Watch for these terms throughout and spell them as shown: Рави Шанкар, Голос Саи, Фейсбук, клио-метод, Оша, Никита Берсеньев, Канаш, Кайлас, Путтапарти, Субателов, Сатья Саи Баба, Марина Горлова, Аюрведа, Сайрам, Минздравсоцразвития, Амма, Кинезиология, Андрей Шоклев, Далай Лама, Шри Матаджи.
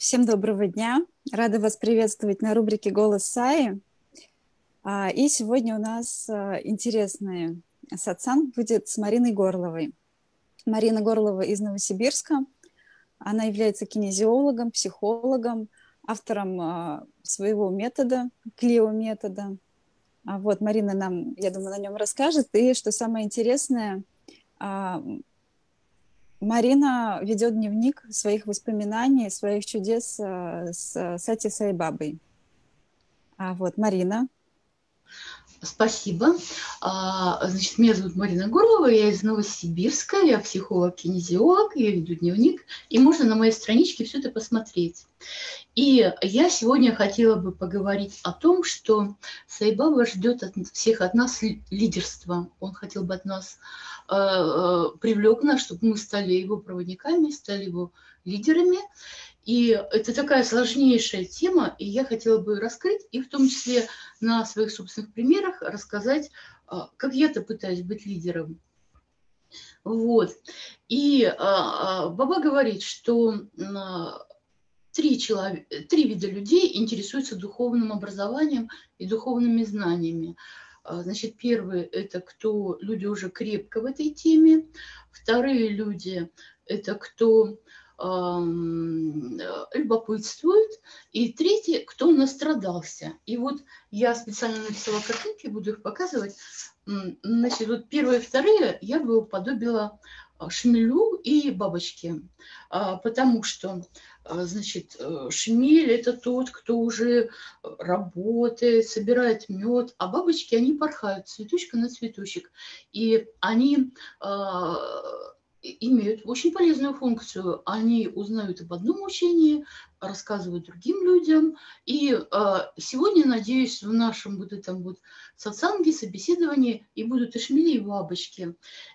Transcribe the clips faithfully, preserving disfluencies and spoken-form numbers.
Всем доброго дня! Рада вас приветствовать на рубрике «Голос Саи». И сегодня у нас интересный сатсанг будет с Мариной Горловой. Марина Горлова из Новосибирска. Она является кинезиологом, психологом, автором своего метода, клио-метода. Вот, Марина нам, я думаю, на нем расскажет. И что самое интересное, Марина ведет дневник своих воспоминаний, своих чудес с Сатьей Саи Бабой. А вот, Марина. Спасибо. Значит, меня зовут Марина Горлова, я из Новосибирска, я психолог-кинезиолог, я веду дневник, и можно на моей страничке все это посмотреть. И я сегодня хотела бы поговорить о том, что Саи Баба ждет от всех от нас лидерства. Он хотел бы от нас, э, э, привлек нас, чтобы мы стали его проводниками, стали его лидерами. И это такая сложнейшая тема, и я хотела бы ее раскрыть, и в том числе на своих собственных примерах рассказать, как я-то пытаюсь быть лидером. Вот. И а, а, Баба говорит, что а, три, человек, три вида людей интересуются духовным образованием и духовными знаниями. А, значит, первые – это кто люди уже крепко в этой теме. Вторые люди – это кто... любопытствует, и третий, кто настрадался. И вот я специально написала картинки, буду их показывать. Значит, вот первые и вторые я бы уподобила шмелю и бабочке, потому что, значит, шмель – это тот, кто уже работает, собирает мед, а бабочки, они порхают цветочка на цветочек, и они... имеют очень полезную функцию. Они узнают об одном учении, рассказывают другим людям. И э, сегодня, надеюсь, в нашем вот этом вот сатсанге, собеседовании и будут и шмели, и бабочки.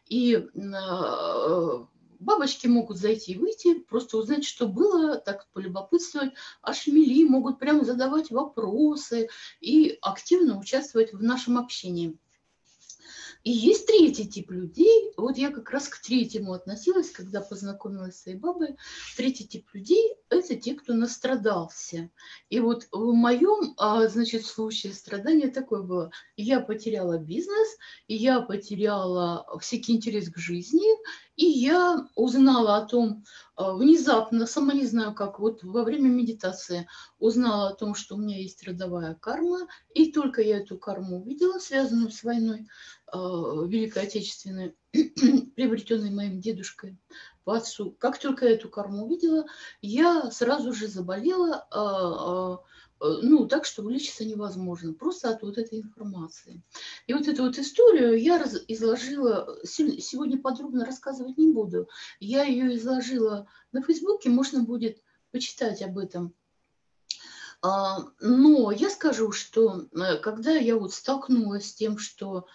И э, бабочки могут зайти и выйти, просто узнать, что было, так полюбопытствовать. А шмели могут прямо задавать вопросы и активно участвовать в нашем общении. И есть третий тип людей, вот я как раз к третьему относилась, когда познакомилась с Саи Бабой. Третий тип людей – это те, кто настрадался. И вот в моем, значит, случае страдания такое было. Я потеряла бизнес, я потеряла всякий интерес к жизни, и я узнала о том, внезапно, сама не знаю как, вот во время медитации узнала о том, что у меня есть родовая карма, и только я эту карму увидела, связанную с войной Великой Отечественной, приобретенной моим дедушкой по отцу. Как только я эту карму увидела, я сразу же заболела, ну, так, что вылечиться невозможно, просто от вот этой информации. И вот эту вот историю я раз, изложила, сегодня подробно рассказывать не буду, я ее изложила на Фейсбуке, можно будет почитать об этом. Но я скажу, что когда я вот столкнулась с тем, что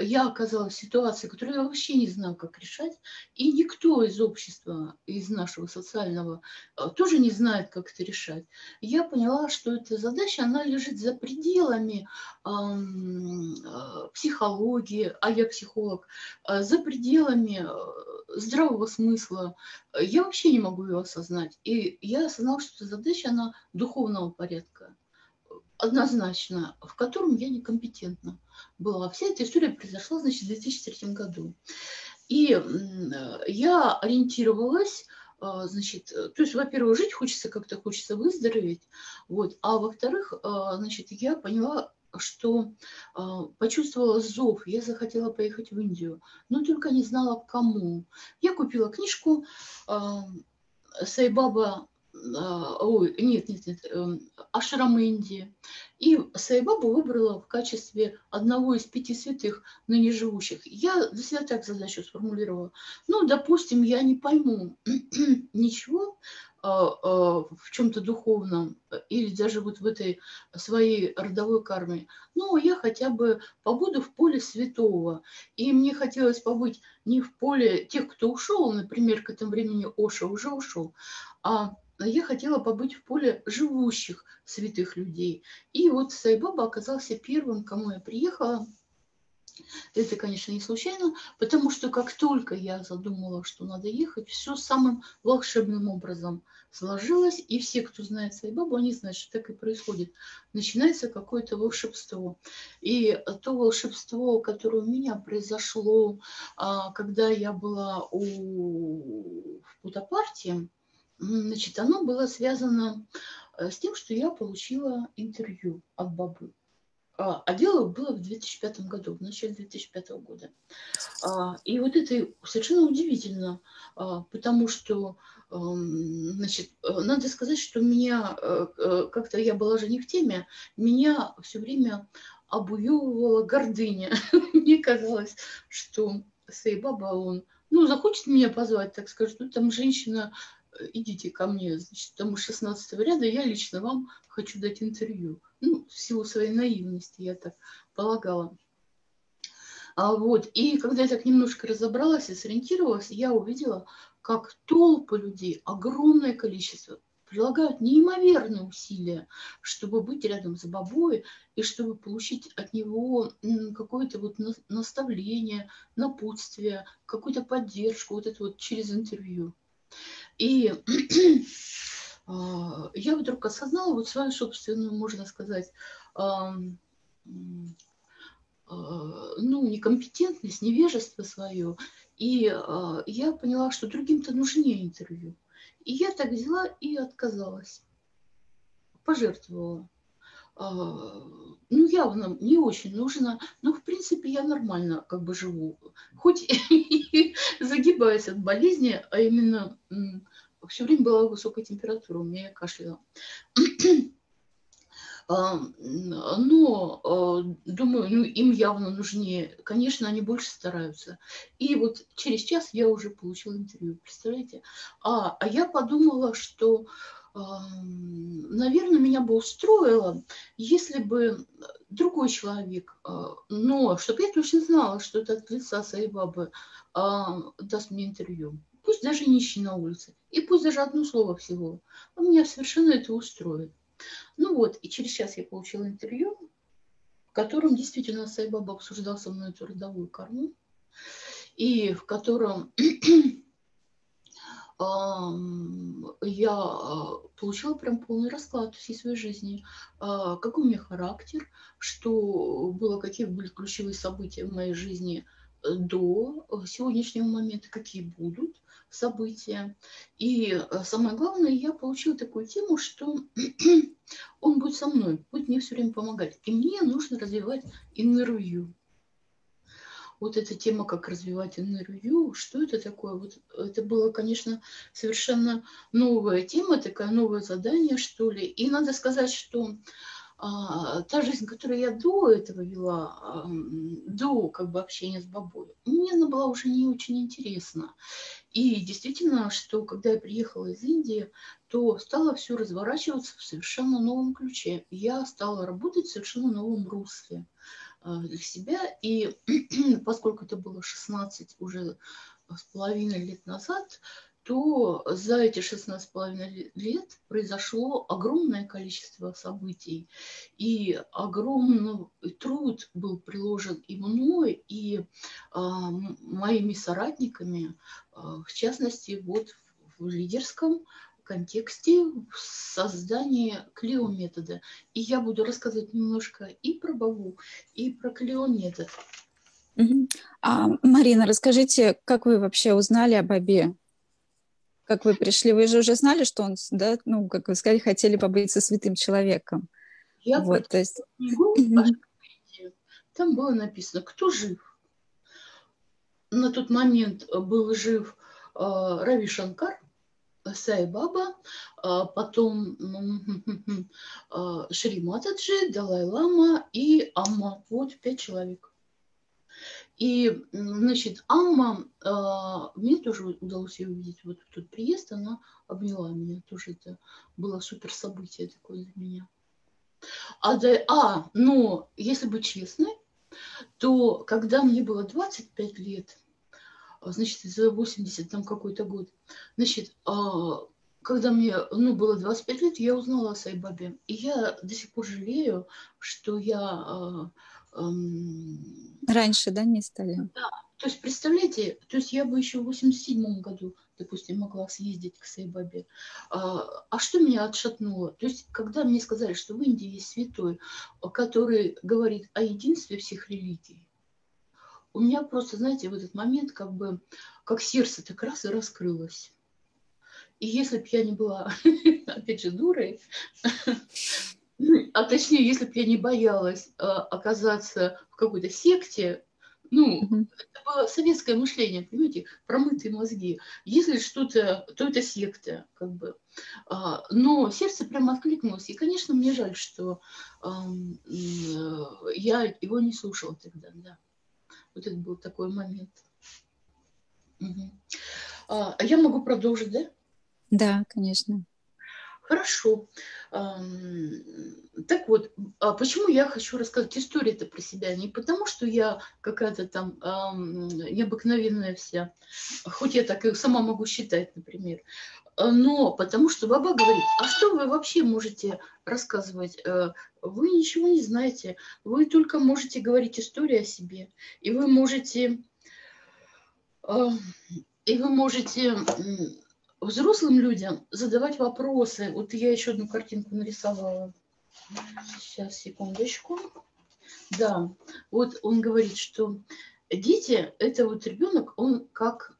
я оказалась в ситуации, которую я вообще не знаю, как решать, и никто из общества, из нашего социального, тоже не знает, как это решать, я поняла, что эта задача, она лежит за пределами психологии, а я психолог, за пределами здравого смысла. Я вообще не могу ее осознать. И я осознала, что эта задача, она духовного порядка, однозначно, в котором я некомпетентна была. Вся эта история произошла, значит, в две тысячи третьем году. И я ориентировалась, значит, то есть, во-первых, жить хочется как-то, хочется выздороветь, вот, а во-вторых, значит, я поняла, что э, почувствовала зов, я захотела поехать в Индию, но только не знала, к кому. Я купила книжку э, Саи Баба, э, ой, нет, нет, нет, э, Ашрам Индии. И Саи Бабу выбрала в качестве одного из пяти святых ныне живущих. Я для себя так задачу сформулировала. Ну, допустим, я не пойму ничего в чем-то духовном или даже вот в этой своей родовой карме, но я хотя бы побуду в поле святого. И мне хотелось побыть не в поле тех, кто ушел, например, к этому времени Оша уже ушел, а я хотела побыть в поле живущих святых людей. И вот Саи Баба оказался первым, к кому я приехала. Это, конечно, не случайно, потому что как только я задумала, что надо ехать, все самым волшебным образом сложилось, и все, кто знает Саи Бабу, они знают, что так и происходит. Начинается какое-то волшебство. И то волшебство, которое у меня произошло, когда я была у... в Путтапарти, значит, оно было связано с тем, что я получила интервью от Бабы. А дело было в две тысячи пятом году, в начале две тысячи пятого года. И вот это совершенно удивительно, потому что, значит, надо сказать, что меня, как-то я была же не в теме, меня все время обуевывала гордыня. Мне казалось, что Саи Баба, он, ну, захочет меня позвать, так скажет, ну, там женщина... идите ко мне, значит, потому что шестнадцатого ряда я лично вам хочу дать интервью. Ну, в силу своей наивности я так полагала. А вот, и когда я так немножко разобралась и сориентировалась, я увидела, как толпы людей, огромное количество, прилагают неимоверные усилия, чтобы быть рядом с Бабой и чтобы получить от него какое-то вот наставление, напутствие, какую-то поддержку, вот это вот через интервью. И я вдруг осознала вот свою собственную, можно сказать, ну, некомпетентность, невежество свое. И я поняла, что другим-то нужнее интервью. И я так взяла и отказалась, пожертвовала. Ну, явно не очень нужно, но, в принципе, я нормально как бы живу. Хоть и загибаюсь от болезни, а именно все время была высокая температура, у меня я кашляла. Но, думаю, ну, им явно нужнее. Конечно, они больше стараются. И вот через час я уже получила интервью, представляете? А, а я подумала, что... наверное, меня бы устроило, если бы другой человек, но чтобы я точно знала, что это от лица Саи Бабы даст мне интервью. Пусть даже нищий на улице, и пусть даже одно слово всего. А меня совершенно это устроит. Ну вот, и через час я получила интервью, в котором действительно Саи Баба обсуждал со мной эту родовую карму, и в котором... я получила прям полный расклад всей своей жизни. Какой у меня характер, что было, какие были ключевые события в моей жизни до сегодняшнего момента, какие будут события. И самое главное, я получила такую тему, что он будет со мной, будет мне все время помогать. И мне нужно развивать интервью. Вот эта тема, как развивать интервью, что это такое? Вот это было, конечно, совершенно новая тема, такое новое задание, что ли. И надо сказать, что а, та жизнь, которую я до этого вела, а, до как бы общения с Бабой, мне она была уже не очень интересна. И действительно, что когда я приехала из Индии, то стало все разворачиваться в совершенно новом ключе. Я стала работать в совершенно новом русле для себя, и поскольку это было шестнадцать уже с половиной лет назад, то за эти шестнадцать с половиной лет произошло огромное количество событий, и огромный труд был приложен и мной, и э, моими соратниками, э, в частности, вот в, в лидерском контексте создания клио-метода. И я буду рассказывать немножко и про Бабу, и про клио-метод. Uh-huh. А, Марина, расскажите, как вы вообще узнали о Бабе? Как вы пришли? Вы же уже знали, что он, да, ну, как вы сказали, хотели побыть со святым человеком. Я вот, то есть... Там было написано, кто жив. На тот момент был жив э, Рави Шанкар, Саи Баба, потом Шри Матаджи, Далай Лама и Амма. Вот пять человек. И, значит, Амма, мне тоже удалось ее увидеть вот в тот приезд, она обняла меня. Тоже это было супер событие такое для меня. А, да, а но, если быть честной, то когда мне было двадцать пять лет, значит, за восемьдесят там какой-то год. Значит, когда мне, ну, было двадцать пять лет, я узнала о Саи Бабе. И я до сих пор жалею, что я Раньше, да, не стали? Да. То есть, представляете, то есть я бы еще в восемьдесят седьмом году, допустим, могла съездить к Саи Бабе. А, а что меня отшатнуло? То есть, когда мне сказали, что в Индии есть святой, который говорит о единстве всех религий, у меня просто, знаете, в этот момент как бы, как сердце так раз и раскрылось. И если бы я не была, опять же, дурой, а точнее, если бы я не боялась оказаться в какой-то секте, ну, mm-hmm. это было советское мышление, понимаете, промытые мозги. Если что-то, то это секта, как бы. Но сердце прямо откликнулось. И, конечно, мне жаль, что я его не слушала тогда, да. Вот это был такой момент. Угу. А я могу продолжить, да? Да, конечно. Хорошо. Так вот, почему я хочу рассказать историю-то про себя? Не потому, что я какая-то там необыкновенная вся, хоть я так и сама могу считать, например, но потому что Баба говорит, а что вы вообще можете рассказывать? Вы ничего не знаете, вы только можете говорить историю о себе, и вы можете... И вы можете... взрослым людям задавать вопросы. Вот я еще одну картинку нарисовала. Сейчас, секундочку. Да, вот он говорит, что дети, это вот ребенок, он как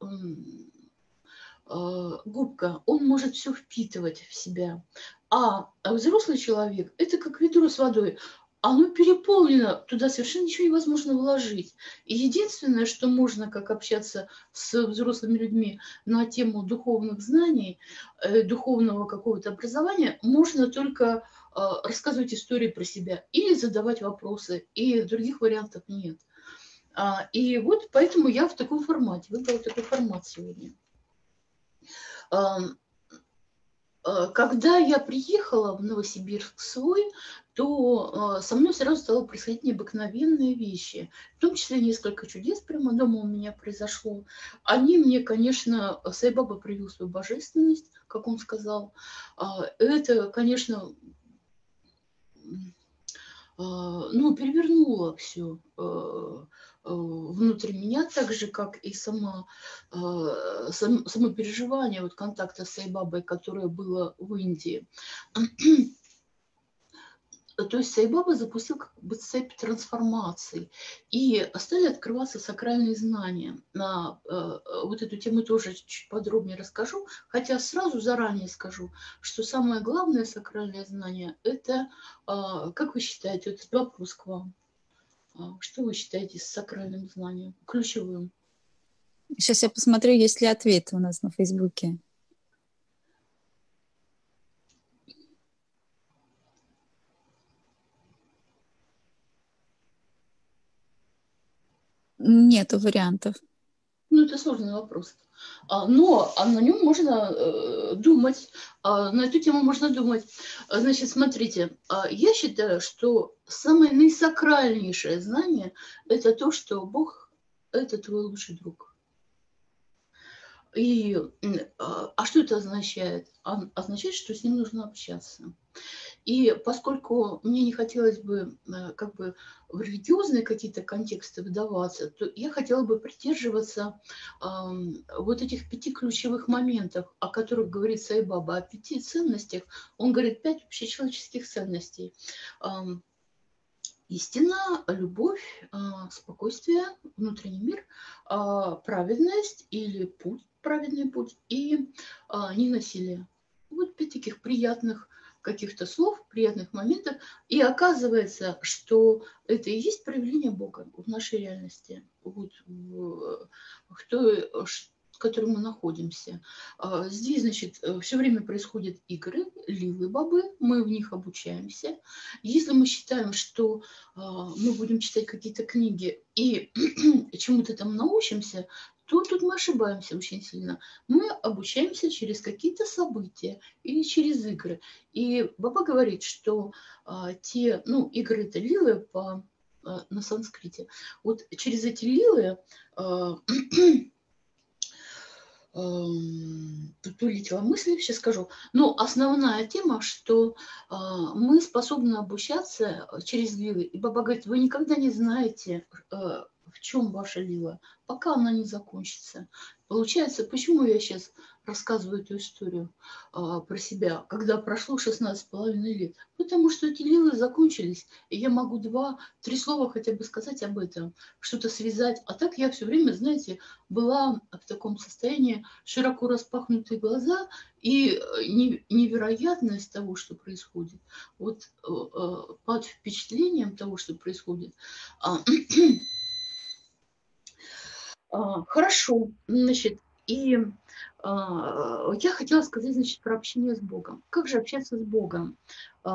э, губка, он может все впитывать в себя. А взрослый человек, это как ведро с водой. Оно переполнено, туда совершенно ничего невозможно вложить. И единственное, что можно, как общаться с взрослыми людьми на тему духовных знаний, духовного какого-то образования, можно только рассказывать истории про себя или задавать вопросы, и других вариантов нет. И вот поэтому я в таком формате, выбрала такой формат сегодня. Когда я приехала в Новосибирск свой, то со мной сразу стало происходить необыкновенные вещи. В том числе несколько чудес прямо дома у меня произошло. Они мне, конечно, Саи Баба привил свою божественность, как он сказал. Это, конечно, ну, перевернуло все внутри меня, так же, как и само, само, само переживание вот, контакта с Саи Бабой, которое было в Индии. То есть Саи Баба запустил как бы цепь трансформаций, и стали открываться сакральные знания. На э, вот эту тему тоже чуть подробнее расскажу, хотя сразу заранее скажу, что самое главное сакральное знание – это, э, как вы считаете, вот этот вопрос к вам, что вы считаете с сакральным знанием, ключевым? Сейчас я посмотрю, есть ли ответы у нас на Фейсбуке. Нету вариантов. Ну, это сложный вопрос. Но на нем можно думать, на эту тему можно думать. Значит, смотрите, я считаю, что самое наисакральнейшее знание – это то, что Бог – это твой лучший друг. И, а что это означает? Означает, что с ним нужно общаться. И поскольку мне не хотелось бы как бы в религиозные какие-то контексты вдаваться, то я хотела бы придерживаться э, вот этих пяти ключевых моментов, о которых говорит Саи Баба, о пяти ценностях. Он говорит пять общечеловеческих ценностей. Э, истина, любовь, э, спокойствие, внутренний мир, э, праведность или путь, праведный путь и э, ненасилие. Вот пять таких приятных каких-то слов, приятных моментов, и оказывается, что это и есть проявление Бога в нашей реальности, вот в, в той, в которой мы находимся. Здесь, значит, все время происходят игры, лилы бабы, мы в них обучаемся. Если мы считаем, что мы будем читать какие-то книги и чему-то там научимся, то тут мы ошибаемся очень сильно. Мы обучаемся через какие-то события или через игры. И Баба говорит, что а, те, ну, игры-то лилы по, а, на санскрите, вот через эти лилы, а, а, тут улетела мысль, сейчас скажу, но основная тема, что а, мы способны обучаться через лилы. И Баба говорит, вы никогда не знаете, а, в чем ваше дело, пока она не закончится. Получается, почему я сейчас рассказываю эту историю а, про себя, когда прошло шестнадцать с половиной лет? Потому что эти лилы закончились, и я могу два-три слова хотя бы сказать об этом, что-то связать. А так я все время, знаете, была в таком состоянии, широко распахнутые глаза и невероятность того, что происходит. Вот а, под впечатлением того, что происходит. А, Хорошо, значит, и э, я хотела сказать, значит, про общение с Богом. Как же общаться с Богом? Э,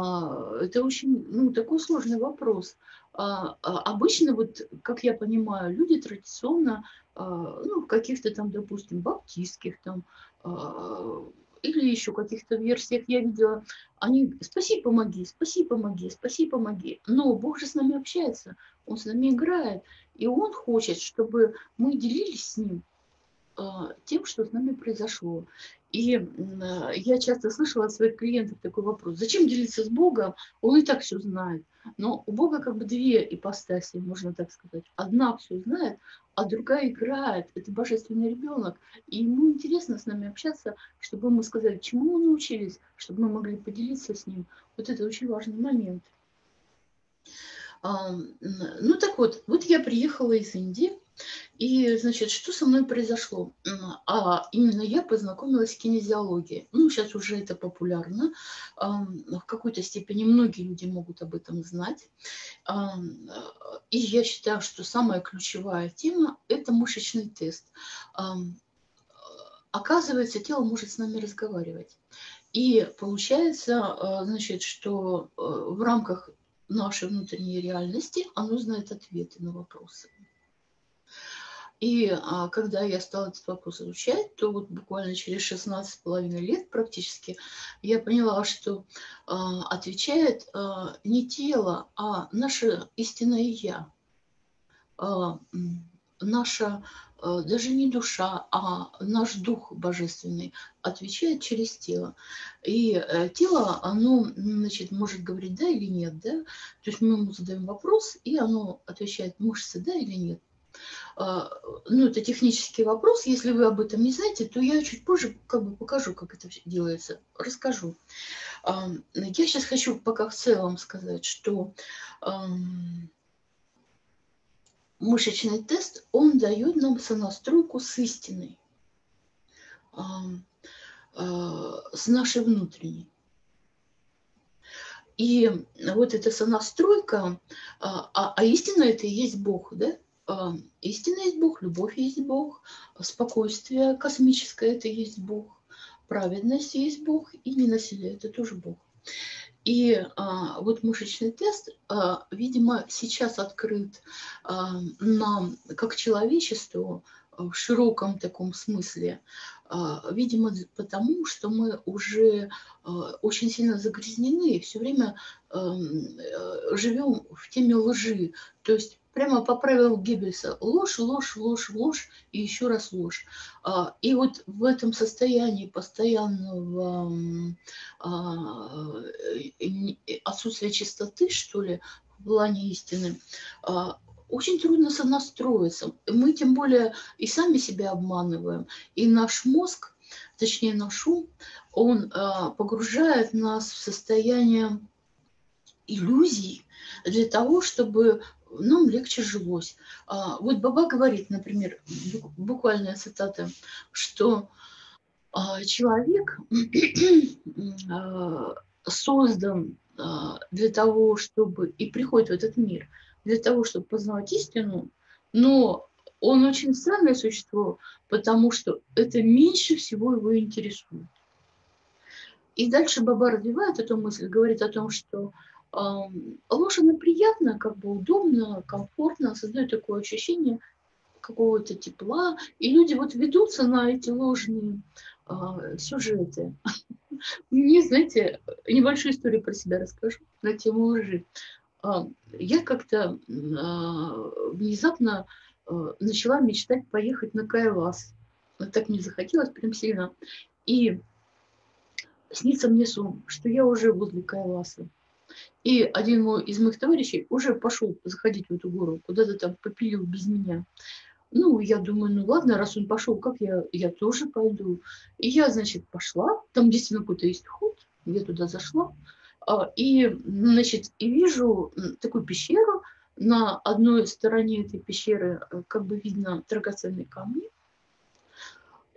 это очень, ну, такой сложный вопрос. Э, обычно, вот, как я понимаю, люди традиционно, э, ну, в каких-то там, допустим, баптистских там, э, или еще каких-то версиях я видела, они «спаси, помоги, спаси, помоги, спаси, помоги». Но Бог же с нами общается, Он с нами играет, и Он хочет, чтобы мы делились с Ним э, тем, что с нами произошло. И э, я часто слышала от своих клиентов такой вопрос: «Зачем делиться с Богом? Он и так все знает». Но у Бога как бы две ипостаси, можно так сказать. Одна все знает, а другая играет. Это божественный ребенок. И ему интересно с нами общаться, чтобы мы сказали, чему мы научились, чтобы мы могли поделиться с ним. Вот это очень важный момент. А, ну так вот, вот я приехала из Индии. И, значит, что со мной произошло? А именно я познакомилась с кинезиологией. Ну, сейчас уже это популярно. В какой-то степени многие люди могут об этом знать. И я считаю, что самая ключевая тема – это мышечный тест. Оказывается, тело может с нами разговаривать. И получается, значит, что в рамках нашей внутренней реальности оно знает ответы на вопросы. И а, когда я стала этот вопрос изучать, то вот буквально через шестнадцать с половиной лет практически я поняла, что а, отвечает а, не тело, а наше истинное «я». А, наша а, даже не душа, а наш дух божественный отвечает через тело. И а, тело, оно, значит, может говорить «да» или «нет». Да? То есть мы ему задаем вопрос, и оно отвечает «мышцы да» или «нет». Ну, это технический вопрос. Если вы об этом не знаете, то я чуть позже как бы покажу, как это все делается, расскажу. Я сейчас хочу пока в целом сказать, что мышечный тест, он дает нам сонастройку с истиной, с нашей внутренней. И вот эта сонастройка, а, а истина это и есть Бог, да? Истина есть Бог, любовь есть Бог, спокойствие космическое – это есть Бог, праведность есть Бог и ненасилие – это тоже Бог. И а, вот мышечный тест, а, видимо, сейчас открыт а, нам, как человечеству, в широком таком смысле, а, видимо, потому что мы уже а, очень сильно загрязнены и все время а, живем в теме лжи, то есть прямо по правилам Геббельса. Ложь, ложь, ложь, ложь и еще раз ложь. И вот в этом состоянии постоянного отсутствия чистоты, что ли, в плане истины, очень трудно сонастроиться. Мы тем более и сами себя обманываем. И наш мозг, точнее наш ум, он погружает нас в состояние иллюзий для того, чтобы нам легче жилось. Вот Баба говорит, например, буквальная цитата, что человек создан для того, чтобы, и приходит в этот мир, для того, чтобы познавать истину, но он очень странное существо, потому что это меньше всего его интересует. И дальше Баба развивает эту мысль, говорит о том, что ложь, она приятна, как бы удобно, комфортно, создает такое ощущение какого-то тепла. И люди вот ведутся на эти ложные а, сюжеты. Мне, знаете, небольшую историю про себя расскажу на тему лжи. А, я как-то а, внезапно а, начала мечтать поехать на Кайлас. Так мне захотелось прям сильно. И снится мне сон, что я уже возле Кайласа. И один мой, из моих товарищей уже пошел заходить в эту гору, куда-то там попилил без меня. Ну, я думаю, ну ладно, раз он пошел, как я, я тоже пойду. И я, значит, пошла, там действительно какой-то есть ход, я туда зашла, и, значит, и вижу такую пещеру, на одной стороне этой пещеры как бы видно драгоценные камни.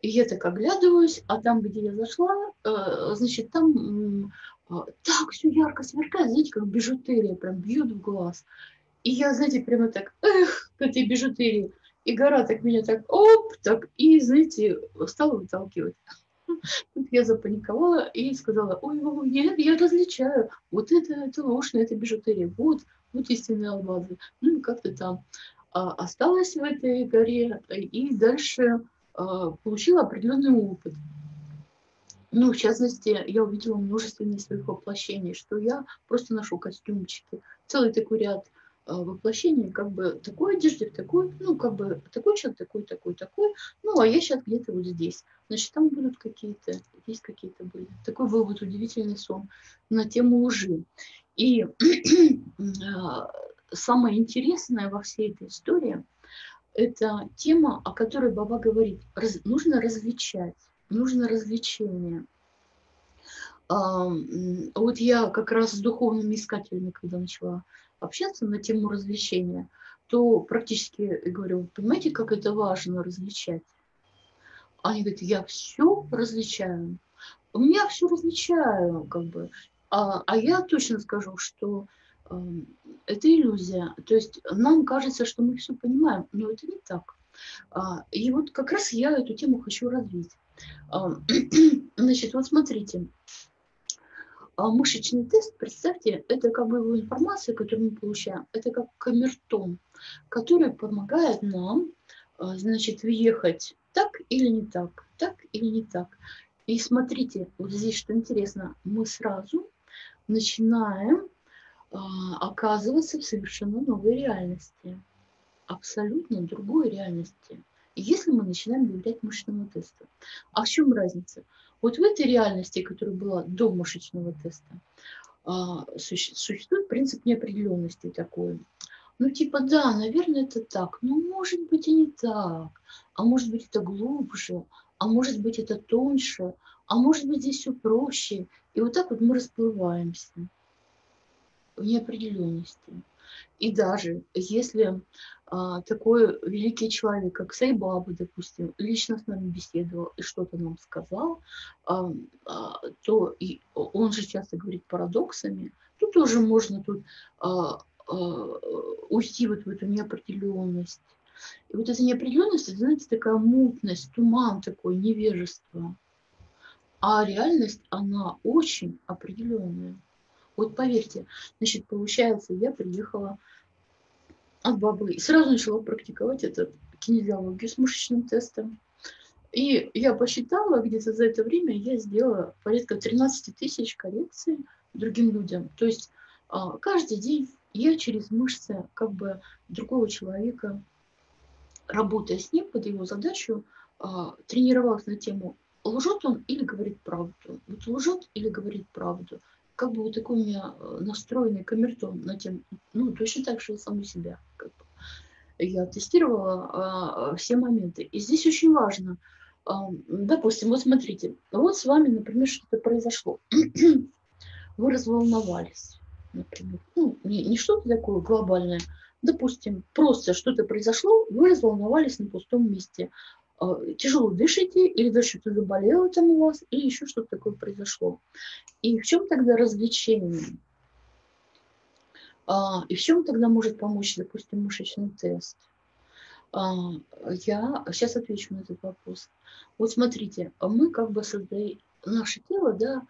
И я так оглядываюсь, а там, где я зашла, значит, там так все ярко сверкает, знаете, как бижутерия, прям бьет в глаз. И я, знаете, прямо так, эх, к этой бижутерии. И гора так меня так, оп, так, и, знаете, стала выталкивать. Тут я запаниковала и сказала, ой, ой, я, я различаю, вот это, это ложная, это бижутерия, вот, вот истинные алмазы. Ну, и как-то там а, осталась в этой горе, и дальше... получила определенный опыт. Ну, в частности, я увидела множественность своих воплощений, что я просто ношу костюмчики. Целый такой ряд воплощений, как бы такой одежды, такой, ну, как бы такой человек, такой, такой, такой. Ну, а я сейчас где-то вот здесь. Значит, там будут какие-то, здесь какие-то были. Такой был вот удивительный сон на тему лжи. И самое интересное во всей этой истории — это тема, о которой Баба говорит. Раз, нужно различать, нужно развлечение. А, вот я как раз с духовными искателями, когда начала общаться на тему развлечения, то практически говорю, понимаете, как это важно различать? Они говорят, я все различаю. У меня все различаю, как бы. А, а я точно скажу, что... это иллюзия. То есть нам кажется, что мы все понимаем, но это не так. И вот как раз я эту тему хочу развить. Значит, вот смотрите. Мышечный тест, представьте, это как бы его информация, которую мы получаем, это как камертон, который помогает нам, значит, въехать так или не так, так или не так. И смотрите, вот здесь что интересно, мы сразу начинаем оказываться в совершенно новой реальности, абсолютно другой реальности, если мы начинаем доверять мышечному тесту. А в чем разница? Вот в этой реальности, которая была до мышечного теста, существует принцип неопределенности такой. Ну типа да, наверное, это так, но может быть и не так, а может быть это глубже, а может быть это тоньше, а может быть здесь все проще. И вот так вот мы расплываемся в неопределенности. И даже если а, такой великий человек, как Саи Баба, допустим, лично с нами беседовал и что-то нам сказал, а, а, то и он же часто говорит парадоксами, то тоже можно тут а, а, уйти вот в эту неопределенность. И вот эта неопределенность, это, знаете, такая мутность, туман такой, невежество. А реальность, она очень определенная. Вот поверьте, значит, получается, я приехала от Бабы и сразу начала практиковать эту кинезиологию с мышечным тестом. И я посчитала, где-то за это время я сделала порядка тринадцать тысяч коррекций другим людям. То есть каждый день я через мышцы как бы другого человека, работая с ним под его задачу, тренировалась на тему, лжет он или говорит правду. Вот лжет или говорит правду. Как бы вот такой у меня настроенный камертон на тему, ну, точно так же саму себя. Как бы. Я тестировала а, все моменты. И здесь очень важно, а, допустим, вот смотрите, вот с вами, например, что-то произошло. Вы разволновались, например. Ну, не, не что-то такое глобальное. Допустим, просто что-то произошло, вы разволновались на пустом месте. А, тяжело дышите, или даже что-то заболело там у вас, или еще что-то такое произошло. И в чем тогда развлечение? А, и в чем тогда может помочь, допустим, мышечный тест? А, я сейчас отвечу на этот вопрос. Вот смотрите, мы как бы создаем наше тело, да,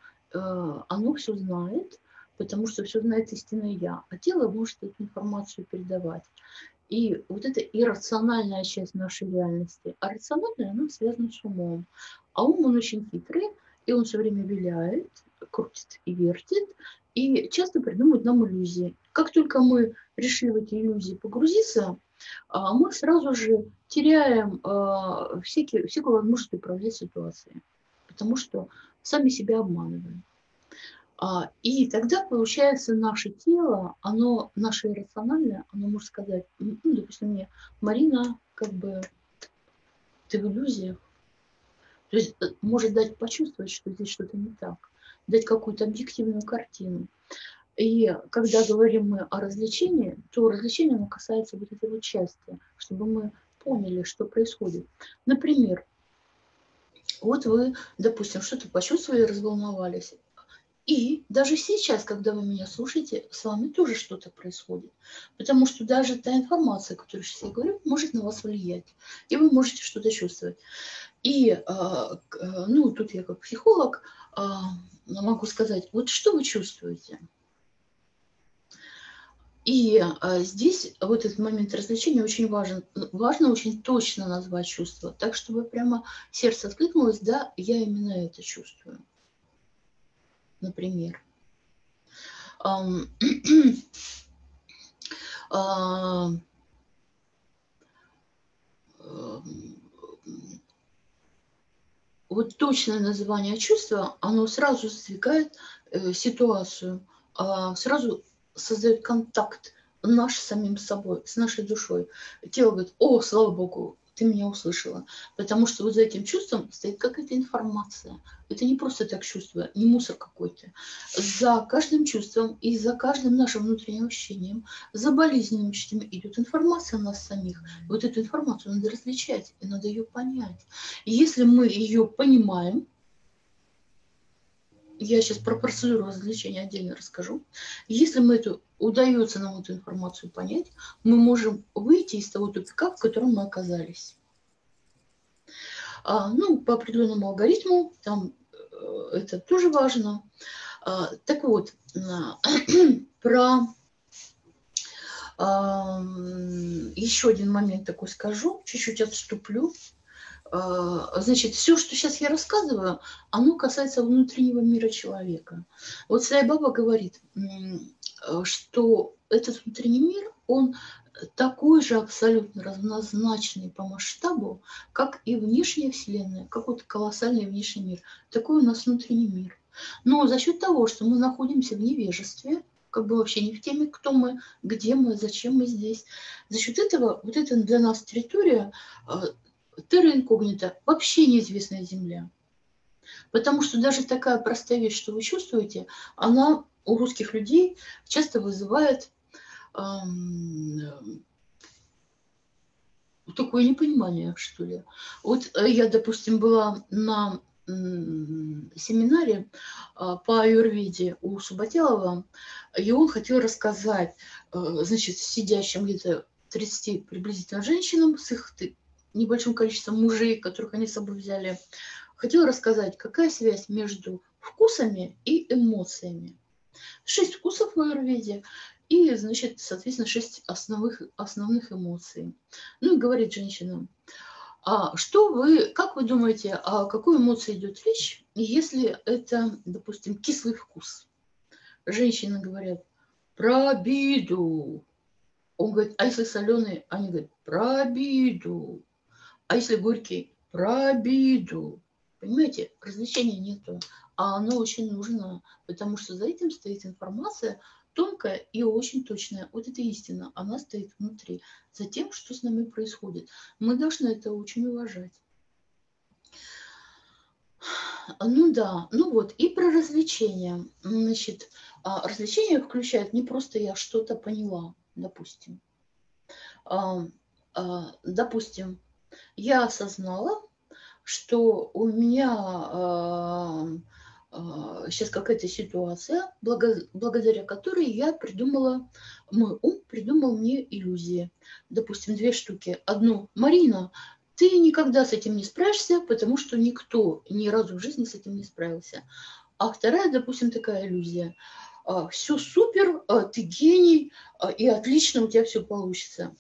оно все знает, потому что все знает истинное я, а тело может эту информацию передавать. И вот эта иррациональная часть нашей реальности, а рациональная, она связана с умом. А ум, он очень хитрый, и он все время виляет, крутит и вертит, и часто придумывает нам иллюзии. Как только мы решили в эти иллюзии погрузиться, мы сразу же теряем всякие, всякую возможность управлять ситуацией, потому что сами себя обманываем. И тогда, получается, наше тело, оно, наше иррациональное, оно может сказать, ну, допустим, мне, Марина, как бы, ты в иллюзиях. То есть может дать почувствовать, что здесь что-то не так, дать какую-то объективную картину. И когда говорим мы о развлечении, то развлечение оно касается вот этой вот части, чтобы мы поняли, что происходит. Например, вот вы, допустим, что-то почувствовали, разволновались. И даже сейчас, когда вы меня слушаете, с вами тоже что-то происходит. Потому что даже та информация, которую сейчас я говорю, может на вас влиять. И вы можете что-то чувствовать. И, ну, тут я как психолог могу сказать, вот что вы чувствуете? И здесь вот этот момент развлечения очень важен. Важно очень точно назвать чувство. Так, чтобы прямо сердце откликнулось, да, я именно это чувствую. Например, вот точное название чувства, оно сразу сдвигает ситуацию, сразу создает контакт наш с самим собой, с нашей душой. Тело говорит, о, слава Богу, ты меня услышала. Потому что вот за этим чувством стоит какая-то информация. Это не просто так чувство, не мусор какой-то. За каждым чувством и за каждым нашим внутренним ощущением, за болезненными ощущениями идет информация у нас самих. И вот эту информацию надо различать, и надо ее понять. И если мы ее понимаем, я сейчас про процедуру развлечения отдельно расскажу. Если мы эту, удается нам эту информацию понять, мы можем выйти из того тупика, в котором мы оказались. А, ну, по определенному алгоритму, там это тоже важно. А, так вот, про а, еще один момент такой скажу, чуть-чуть отступлю. Значит, все, что сейчас я рассказываю, оно касается внутреннего мира человека. Вот Саи Баба говорит, что этот внутренний мир, он такой же абсолютно разнозначный по масштабу, как и внешняя Вселенная, какой-то колоссальный внешний мир. Такой у нас внутренний мир. Но за счет того, что мы находимся в невежестве, как бы вообще не в теме, кто мы, где мы, зачем мы здесь, за счет этого вот эта для нас территория – терра инкогнита, вообще неизвестная земля. Потому что даже такая простая вещь, что вы чувствуете, она у русских людей часто вызывает эм, такое непонимание, что ли. Вот я, допустим, была на семинаре по аюрведе у Субателова, и он хотел рассказать, значит, сидящим где-то тридцати приблизительно женщинам с их небольшим количеством мужей, которых они с собой взяли, хотела рассказать, какая связь между вкусами и эмоциями. Шесть вкусов в аюрведе и, значит, соответственно, шесть основных, основных эмоций. Ну и говорит женщинам, а что вы, как вы думаете, о какой эмоции идет речь, если это, допустим, кислый вкус? Женщины говорят, про обиду. Он говорит, а если соленый? Они говорят, про обиду. А если горький, про обиду. Понимаете, развлечения нету, а оно очень нужно, потому что за этим стоит информация тонкая и очень точная. Вот это истина, она стоит внутри, за тем, что с нами происходит. Мы должны это очень уважать. Ну да, ну вот, и про развлечения. Значит, развлечения включают не просто я что-то поняла, допустим. Допустим, я осознала, что у меня э, э, сейчас какая-то ситуация, благо, благодаря которой я придумала, мой ум придумал мне иллюзии. Допустим, две штуки. Одну, Марина, ты никогда с этим не справишься, потому что никто ни разу в жизни с этим не справился. А вторая, допустим, такая иллюзия. Все супер, ты гений, и отлично у тебя все получится.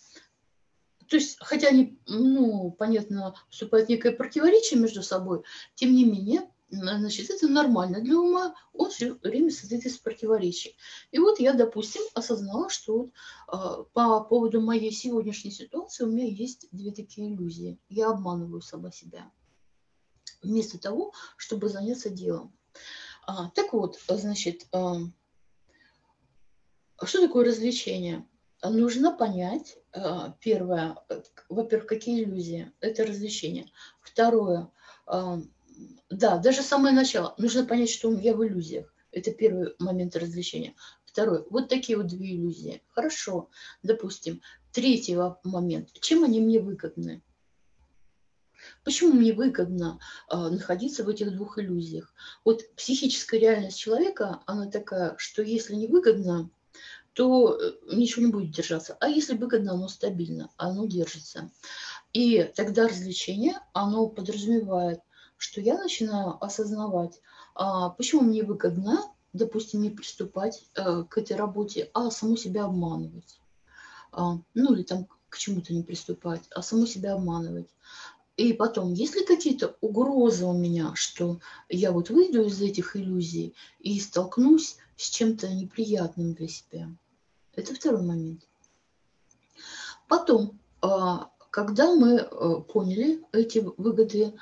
То есть, хотя они, ну, понятно, вступает некое противоречие между собой, тем не менее, значит, это нормально для ума, он все время состоит из противоречий. И вот я, допустим, осознала, что вот, по поводу моей сегодняшней ситуации у меня есть две такие иллюзии. Я обманываю сама себя, вместо того, чтобы заняться делом. А, так вот, значит, э, что такое развлечение? Нужно понять, э, первое, во-первых, какие иллюзии, это развлечение. Второе, э, да, даже самое начало, нужно понять, что я в иллюзиях. Это первый момент развлечения. Второй, вот такие вот две иллюзии. Хорошо, допустим. Третий момент, чем они мне выгодны? Почему мне выгодно э, находиться в этих двух иллюзиях? Вот психическая реальность человека, она такая, что если не выгодно, то ничего не будет держаться. А если выгодно, оно стабильно, оно держится. И тогда развлечение, оно подразумевает, что я начинаю осознавать, а почему мне выгодно, допустим, не приступать а, к этой работе, а саму себя обманывать. А, ну или там к чему-то не приступать, а саму себя обманывать. И потом, есть ли какие-то угрозы у меня, что я вот выйду из этих иллюзий и столкнусь с чем-то неприятным для себя. Это второй момент. Потом, когда мы поняли эти выгоды,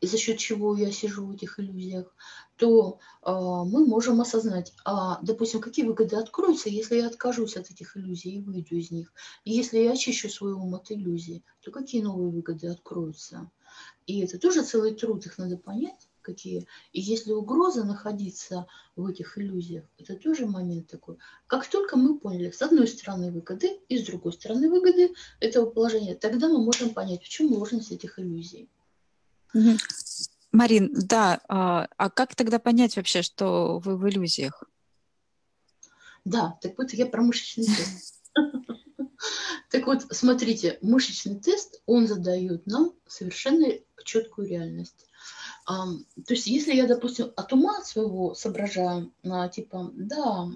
за счет чего я сижу в этих иллюзиях, то мы можем осознать, а, допустим, какие выгоды откроются, если я откажусь от этих иллюзий и выйду из них. И если я очищу свой ум от иллюзий, то какие новые выгоды откроются. И это тоже целый труд, их надо понять, какие. И если угроза находиться в этих иллюзиях, это тоже момент такой. Как только мы поняли, с одной стороны выгоды и с другой стороны выгоды этого положения, тогда мы можем понять, в чем ложность этих иллюзий. Mm-hmm. Марин, да, а, а как тогда понять вообще, что вы в иллюзиях? Да, так вот я про мышечный тест. Так вот, смотрите, мышечный тест, он задает нам совершенно четкую реальность. То есть если я, допустим, от ума своего соображаю, типа, да,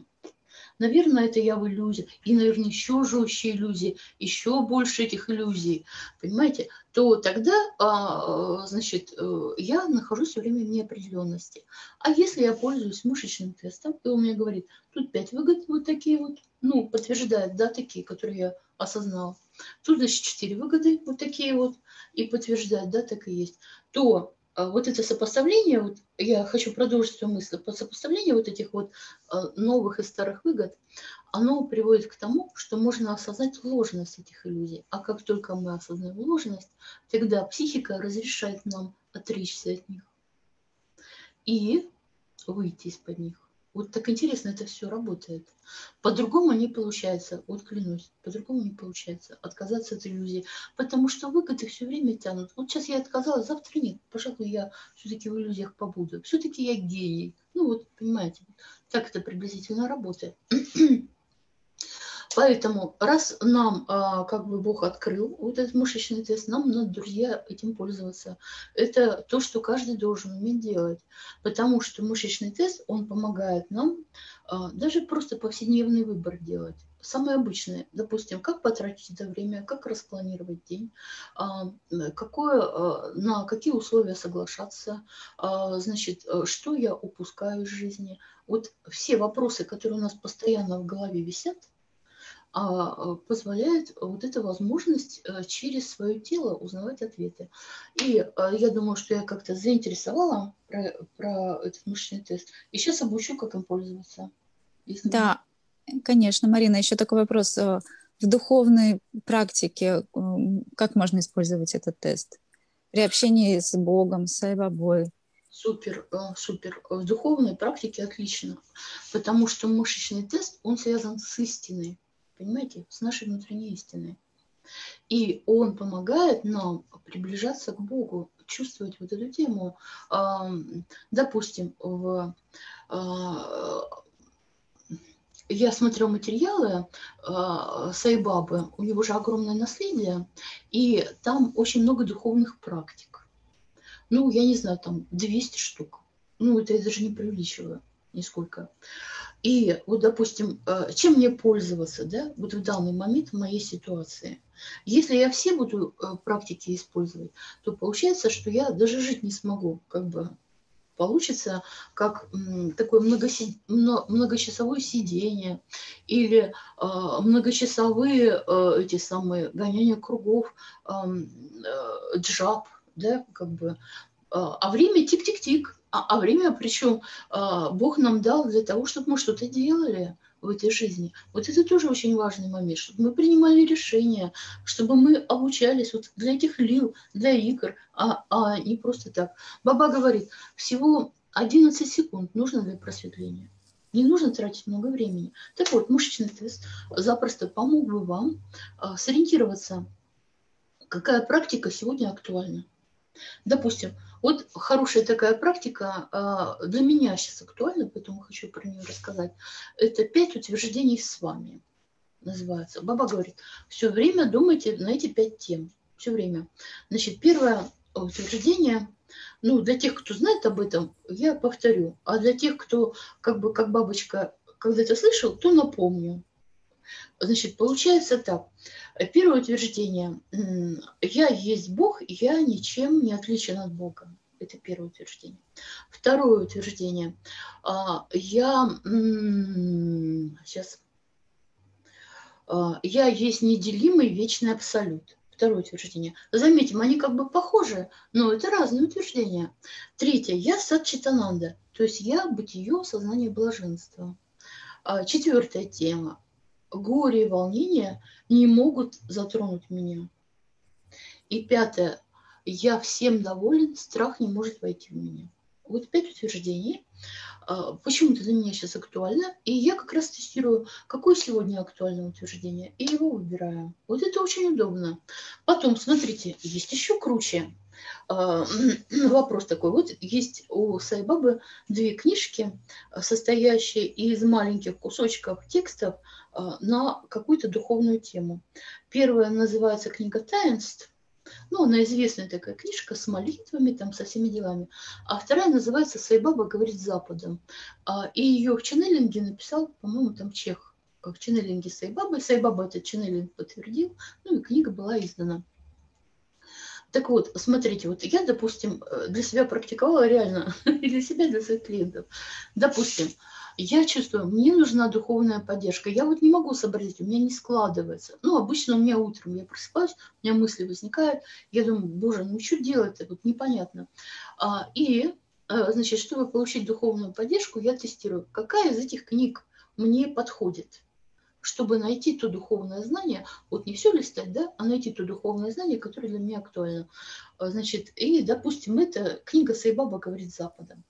наверное, это я в иллюзии, и, наверное, еще жестче иллюзии, еще больше этих иллюзий, понимаете, то тогда, а, значит, я нахожусь все время в неопределенности. А если я пользуюсь мышечным тестом, и он мне говорит, тут пять выгод вот такие вот, ну, подтверждает, да, такие, которые я осознала, тут, значит, четыре выгоды вот такие вот, и подтверждает, да, так и есть, то... Вот это сопоставление, вот я хочу продолжить свою мысль, сопоставление вот этих вот новых и старых выгод, оно приводит к тому, что можно осознать ложность этих иллюзий. А как только мы осознаем ложность, тогда психика разрешает нам отречься от них и выйти из-под них. Вот так интересно это все работает. По-другому не получается, вот клянусь, по-другому не получается отказаться от иллюзии, потому что выгоды все время тянут. Вот сейчас я отказалась, завтра нет, пожалуй, я все-таки в иллюзиях побуду. Все-таки я гений. Ну вот, понимаете, так это приблизительно работает. Поэтому, раз нам, а, как бы Бог открыл вот этот мышечный тест, нам надо, друзья, этим пользоваться. Это то, что каждый должен уметь делать. Потому что мышечный тест, он помогает нам а, даже просто повседневный выбор делать. Самые обычные, допустим, как потратить это время, как распланировать день, а, какое, а, на какие условия соглашаться, а, значит, что я упускаю из жизни. Вот все вопросы, которые у нас постоянно в голове висят, позволяет вот эта возможность через свое тело узнавать ответы. И я думаю, что я как-то заинтересовала про, про этот мышечный тест. И сейчас обучу, как им пользоваться. Если да, вы... конечно. Марина, еще такой вопрос. В духовной практике как можно использовать этот тест? При общении с Богом, с Саи Бабой? Супер, супер. В духовной практике отлично. Потому что мышечный тест, он связан с истиной. Понимаете, с нашей внутренней истиной. И он помогает нам приближаться к Богу, чувствовать вот эту тему. Допустим, в... я смотрела материалы Саи Бабы, у него же огромное наследие, и там очень много духовных практик. Ну, я не знаю, там двести штук. Ну, это я даже не преувеличиваю нисколько. И вот, допустим, чем мне пользоваться, да, вот в данный момент в моей ситуации? Если я все буду практики использовать, то получается, что я даже жить не смогу, как бы получится, как такое многочасовое сидение или многочасовые эти самые гоняния кругов, джаб, да, как бы, а время тик-тик-тик. А, а время, причем, Бог нам дал для того, чтобы мы что-то делали в этой жизни. Вот это тоже очень важный момент, чтобы мы принимали решения, чтобы мы обучались вот для этих лил, для игр, а, а не просто так. Баба говорит, всего одиннадцать секунд нужно для просветления. Не нужно тратить много времени. Так вот, мышечный тест запросто помог бы вам сориентироваться, какая практика сегодня актуальна. Допустим, вот хорошая такая практика для меня сейчас актуальна, поэтому хочу про нее рассказать. Это пять утверждений с вами называется. Баба говорит, все время думайте на эти пять тем. Все время. Значит, первое утверждение, ну, для тех, кто знает об этом, я повторю. А для тех, кто, как бы, как бабочка, когда-то слышал, то напомню. Значит, получается так. Первое утверждение. Я есть Бог, я ничем не отличен от Бога. Это первое утверждение. Второе утверждение. Я... Сейчас. Я есть неделимый вечный абсолют. Второе утверждение. Заметим, они как бы похожи, но это разные утверждения. Третье. Я сад-читананда. То есть я бытие, сознание блаженства. Четвертая тема. Горе и волнение не могут затронуть меня. И пятое. Я всем доволен, страх не может войти в меня. Вот пять утверждений. Почему-то для меня сейчас актуально. И я как раз тестирую, какое сегодня актуальное утверждение. И его выбираю. Вот это очень удобно. Потом, смотрите, есть еще круче. Вопрос такой. Вот есть у Саи Бабы две книжки, состоящие из маленьких кусочков текстов на какую-то духовную тему. Первая называется «Книга таинств». Ну, она известная такая книжка с молитвами, там, со всеми делами. А вторая называется «Саи Баба говорит с Западом». И ее в ченнелинге написал, по-моему, там чех, в ченнелинге Саи Бабы. Саи Баба этот ченнелинг подтвердил, ну и книга была издана. Так вот, смотрите, вот я, допустим, для себя практиковала реально, и для себя, для своих клиентов. Допустим, я чувствую, мне нужна духовная поддержка. Я вот не могу сообразить, у меня не складывается. Ну, обычно у меня утром я просыпаюсь, у меня мысли возникают. Я думаю, боже, ну что делать-то? Вот непонятно. А, и, а, значит, чтобы получить духовную поддержку, я тестирую, какая из этих книг мне подходит, чтобы найти то духовное знание, вот не все листать, да, а найти то духовное знание, которое для меня актуально. Значит, и, допустим, это книга Саи Баба говорит Западом.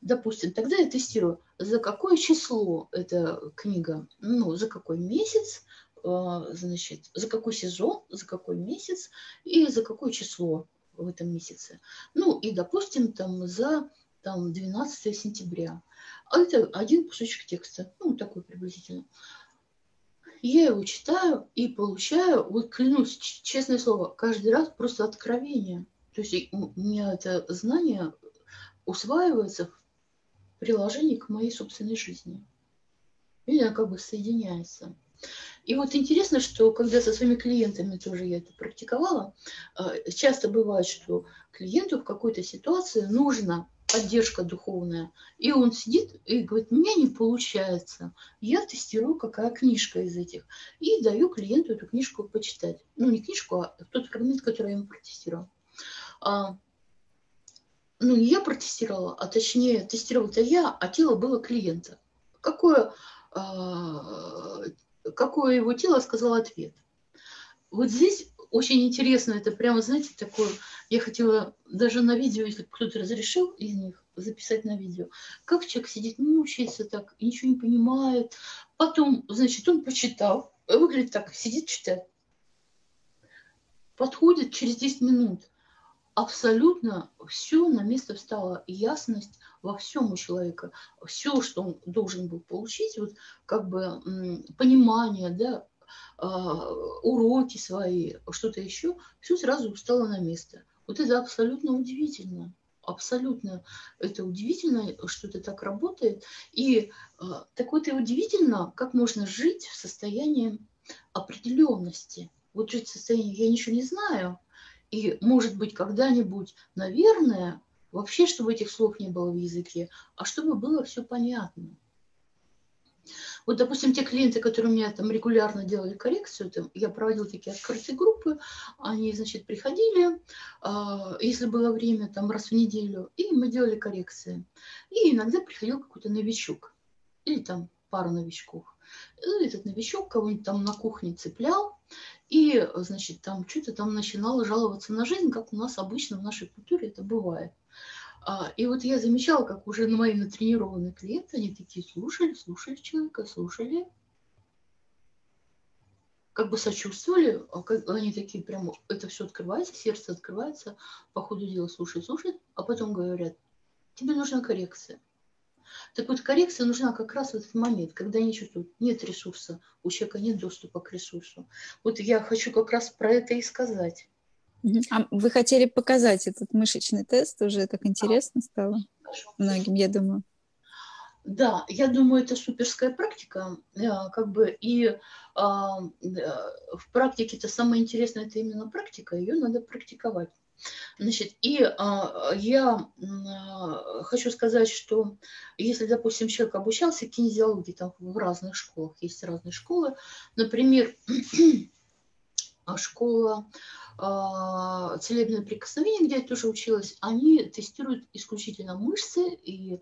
Допустим, тогда я тестирую, за какое число эта книга, ну, за какой месяц, значит, за какой сезон, за какой месяц и за какое число в этом месяце. Ну, и, допустим, там за там, двенадцатое сентября. А это один кусочек текста, ну, такой приблизительно. Я его читаю и получаю, вот клянусь, честное слово, каждый раз просто откровение. То есть у меня это знание усваивается в приложении к моей собственной жизни. И она как бы соединяется. И вот интересно, что когда со своими клиентами тоже я это практиковала, часто бывает, что клиенту в какой-то ситуации нужно поддержка духовная. И он сидит и говорит, у меня не получается. Я тестирую, какая книжка из этих. И даю клиенту эту книжку почитать. Ну, не книжку, а тот фрагмент, который я ему протестировала. А, ну, не я протестировала, а точнее тестировала-то я, а тело было клиента. Какое, а, какое его тело сказало ответ. Вот здесь очень интересно, это прямо, знаете, такое, я хотела даже на видео, если кто-то разрешил из них, записать на видео, как человек сидит, мучается так, ничего не понимает, потом, значит, он прочитал, выглядит так, сидит, читает, подходит через десять минут, абсолютно все на место встало, ясность во всем у человека, все, что он должен был получить, вот как бы понимание, да, уроки свои, что-то еще, все сразу встало на место. Вот это абсолютно удивительно. Абсолютно это удивительно, что это так работает. И так вот и удивительно, как можно жить в состоянии определенности. Вот жить в состоянии «я ничего не знаю», и, может быть, когда-нибудь, наверное, вообще, чтобы этих слов не было в языке, а чтобы было все понятно. Вот, допустим, те клиенты, которые у меня там регулярно делали коррекцию, там, я проводила такие открытые группы, они, значит, приходили, если было время, там, раз в неделю, и мы делали коррекции. И иногда приходил какой-то новичок или там пара новичков. И этот новичок кого-нибудь там на кухне цеплял и, значит, там что-то там начинал жаловаться на жизнь, как у нас обычно в нашей культуре это бывает. И вот я замечала, как уже мои натренированные клиенты, они такие слушали, слушали человека, слушали, как бы сочувствовали, а как, они такие прям, это все открывается, сердце открывается, по ходу дела слушает, слушает, а потом говорят, тебе нужна коррекция. Так вот, коррекция нужна как раз в этот момент, когда они чувствуют, нет ресурса, у человека нет доступа к ресурсу. Вот я хочу как раз про это и сказать. А вы хотели показать этот мышечный тест, уже так интересно стало многим, я думаю. Да, я думаю, это суперская практика, как бы, и а, в практике это самое интересное, это именно практика, ее надо практиковать. Значит, и а, я а, хочу сказать, что если, допустим, человек обучался кинезиологии, там в разных школах, есть разные школы, например, школа э, целебное прикосновение, где я тоже училась, они тестируют исключительно мышцы и э,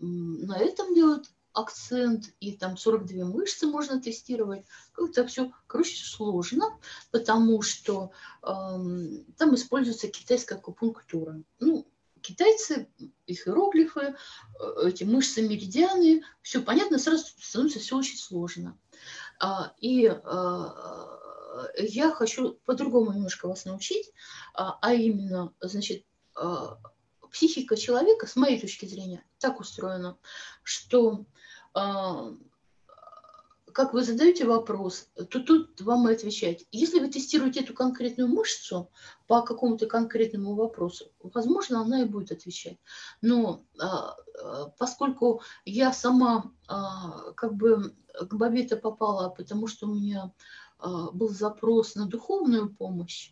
на этом делают акцент, и там сорок две мышцы можно тестировать. Как-то все, короче, сложно, потому что э, там используется китайская акупунктура. Ну, китайцы, их иероглифы, э, эти мышцы, меридианы, все понятно, сразу становится все очень сложно. А, и э, я хочу по-другому немножко вас научить, а именно, значит, психика человека, с моей точки зрения, так устроена, что как вы задаете вопрос, то тут вам и отвечать. Если вы тестируете эту конкретную мышцу по какому-то конкретному вопросу, возможно, она и будет отвечать. Но поскольку я сама как бы к Бабе-то попала, потому что у меня был запрос на духовную помощь,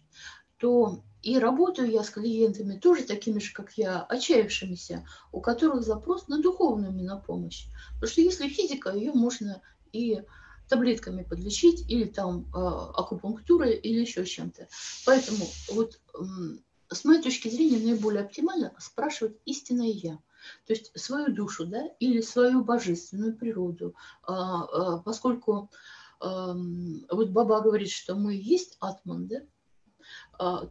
то и работаю я с клиентами тоже такими же, как я, отчаявшимися, у которых запрос на духовную на помощь. Потому что если физика, ее можно и таблетками подлечить, или там акупунктурой, или еще чем-то. Поэтому вот с моей точки зрения наиболее оптимально спрашивать истинное «я». То есть свою душу, да, или свою божественную природу, поскольку вот Баба говорит, что мы есть атман, да,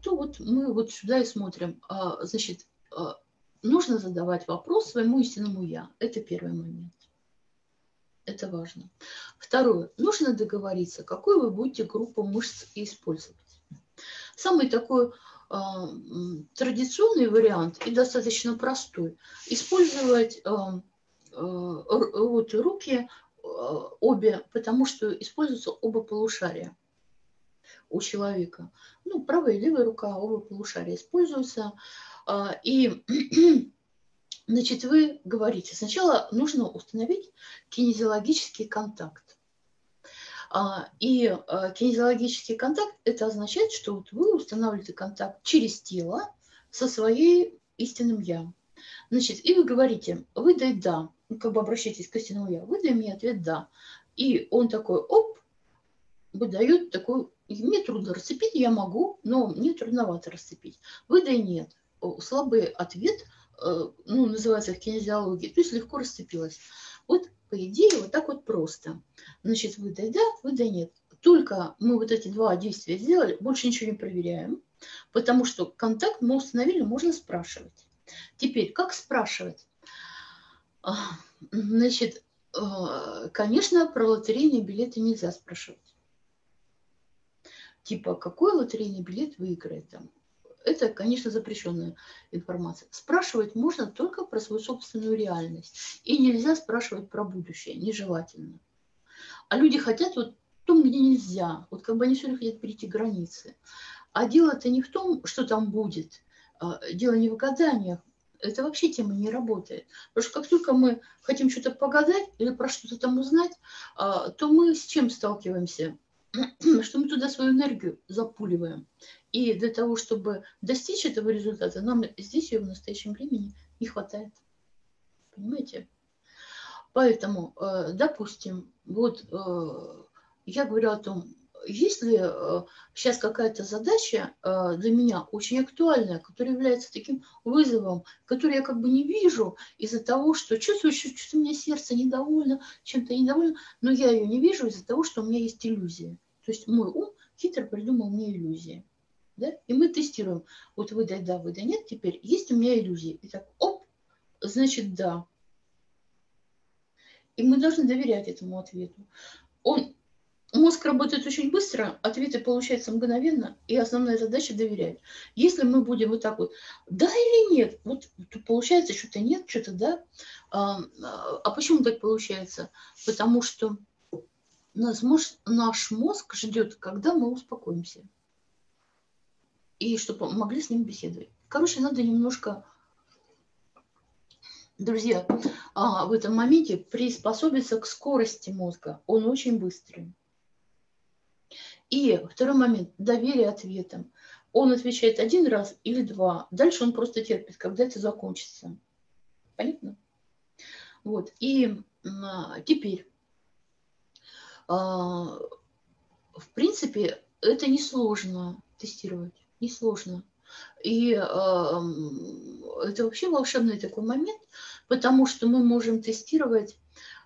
то вот мы вот сюда и смотрим. Значит, нужно задавать вопрос своему истинному «я». Это первый момент. Это важно. Второе. Нужно договориться, какую вы будете группу мышц использовать. Самый такой традиционный вариант и достаточно простой. Использовать вот руки обе, потому что используются оба полушария у человека. Ну, правая и левая рука, оба полушария используются. И, значит, вы говорите, сначала нужно установить кинезиологический контакт. И кинезиологический контакт, это означает, что вот вы устанавливаете контакт через тело со своей истинным «я». Значит, и вы говорите, выдай «да». Как бы обращайтесь к истинному «я», выдай мне ответ «да». И он такой, оп, выдает такой, мне трудно расцепить, я могу, но мне трудновато расцепить. Выдай «нет». Слабый ответ, ну, называется в кинезиологии, то есть легко расцепилось. Вот, по идее, вот так вот просто. Значит, выдай «да», выдай «нет». Только мы вот эти два действия сделали, больше ничего не проверяем, потому что контакт мы установили, можно спрашивать. Теперь, как спрашивать? Значит, конечно, про лотерейные билеты нельзя спрашивать. Типа, какой лотерейный билет выиграет там? Это, конечно, запрещенная информация. Спрашивать можно только про свою собственную реальность. И нельзя спрашивать про будущее, нежелательно. А люди хотят вот в том, где нельзя. Вот как бы они все время хотят перейти границы. А дело-то не в том, что там будет. Дело не в гаданиях. Это вообще тема не работает. Потому что как только мы хотим что-то погадать или про что-то там узнать, то мы с чем сталкиваемся? Что мы туда свою энергию запуливаем. И для того, чтобы достичь этого результата, нам здесь ее в настоящем времени не хватает. Понимаете? Поэтому, допустим, вот я говорю о том, есть ли сейчас какая-то задача для меня очень актуальная, которая является таким вызовом, который я как бы не вижу из-за того, что чувствую, что у меня сердце недовольно, чем-то недовольно, но я ее не вижу из-за того, что у меня есть иллюзия. То есть мой ум хитро придумал мне иллюзии. Да? И мы тестируем. Вот выдай да, выдай нет, теперь есть у меня иллюзии. И так, оп, значит да. И мы должны доверять этому ответу. Он... Мозг работает очень быстро, ответы получаются мгновенно, и основная задача – доверять. Если мы будем вот так вот, да или нет, вот получается что-то нет, что-то да. А, а почему так получается? Потому что нас, мозг, наш мозг ждет, когда мы успокоимся, и чтобы могли с ним беседовать. Короче, надо немножко, друзья, в этом моменте приспособиться к скорости мозга. Он очень быстрый. И второй момент – доверие ответам. Он отвечает один раз или два. Дальше он просто терпит, когда это закончится. Понятно? Вот. И а, теперь, а, в принципе, это несложно тестировать. Несложно. И а, это вообще волшебный такой момент, потому что мы можем тестировать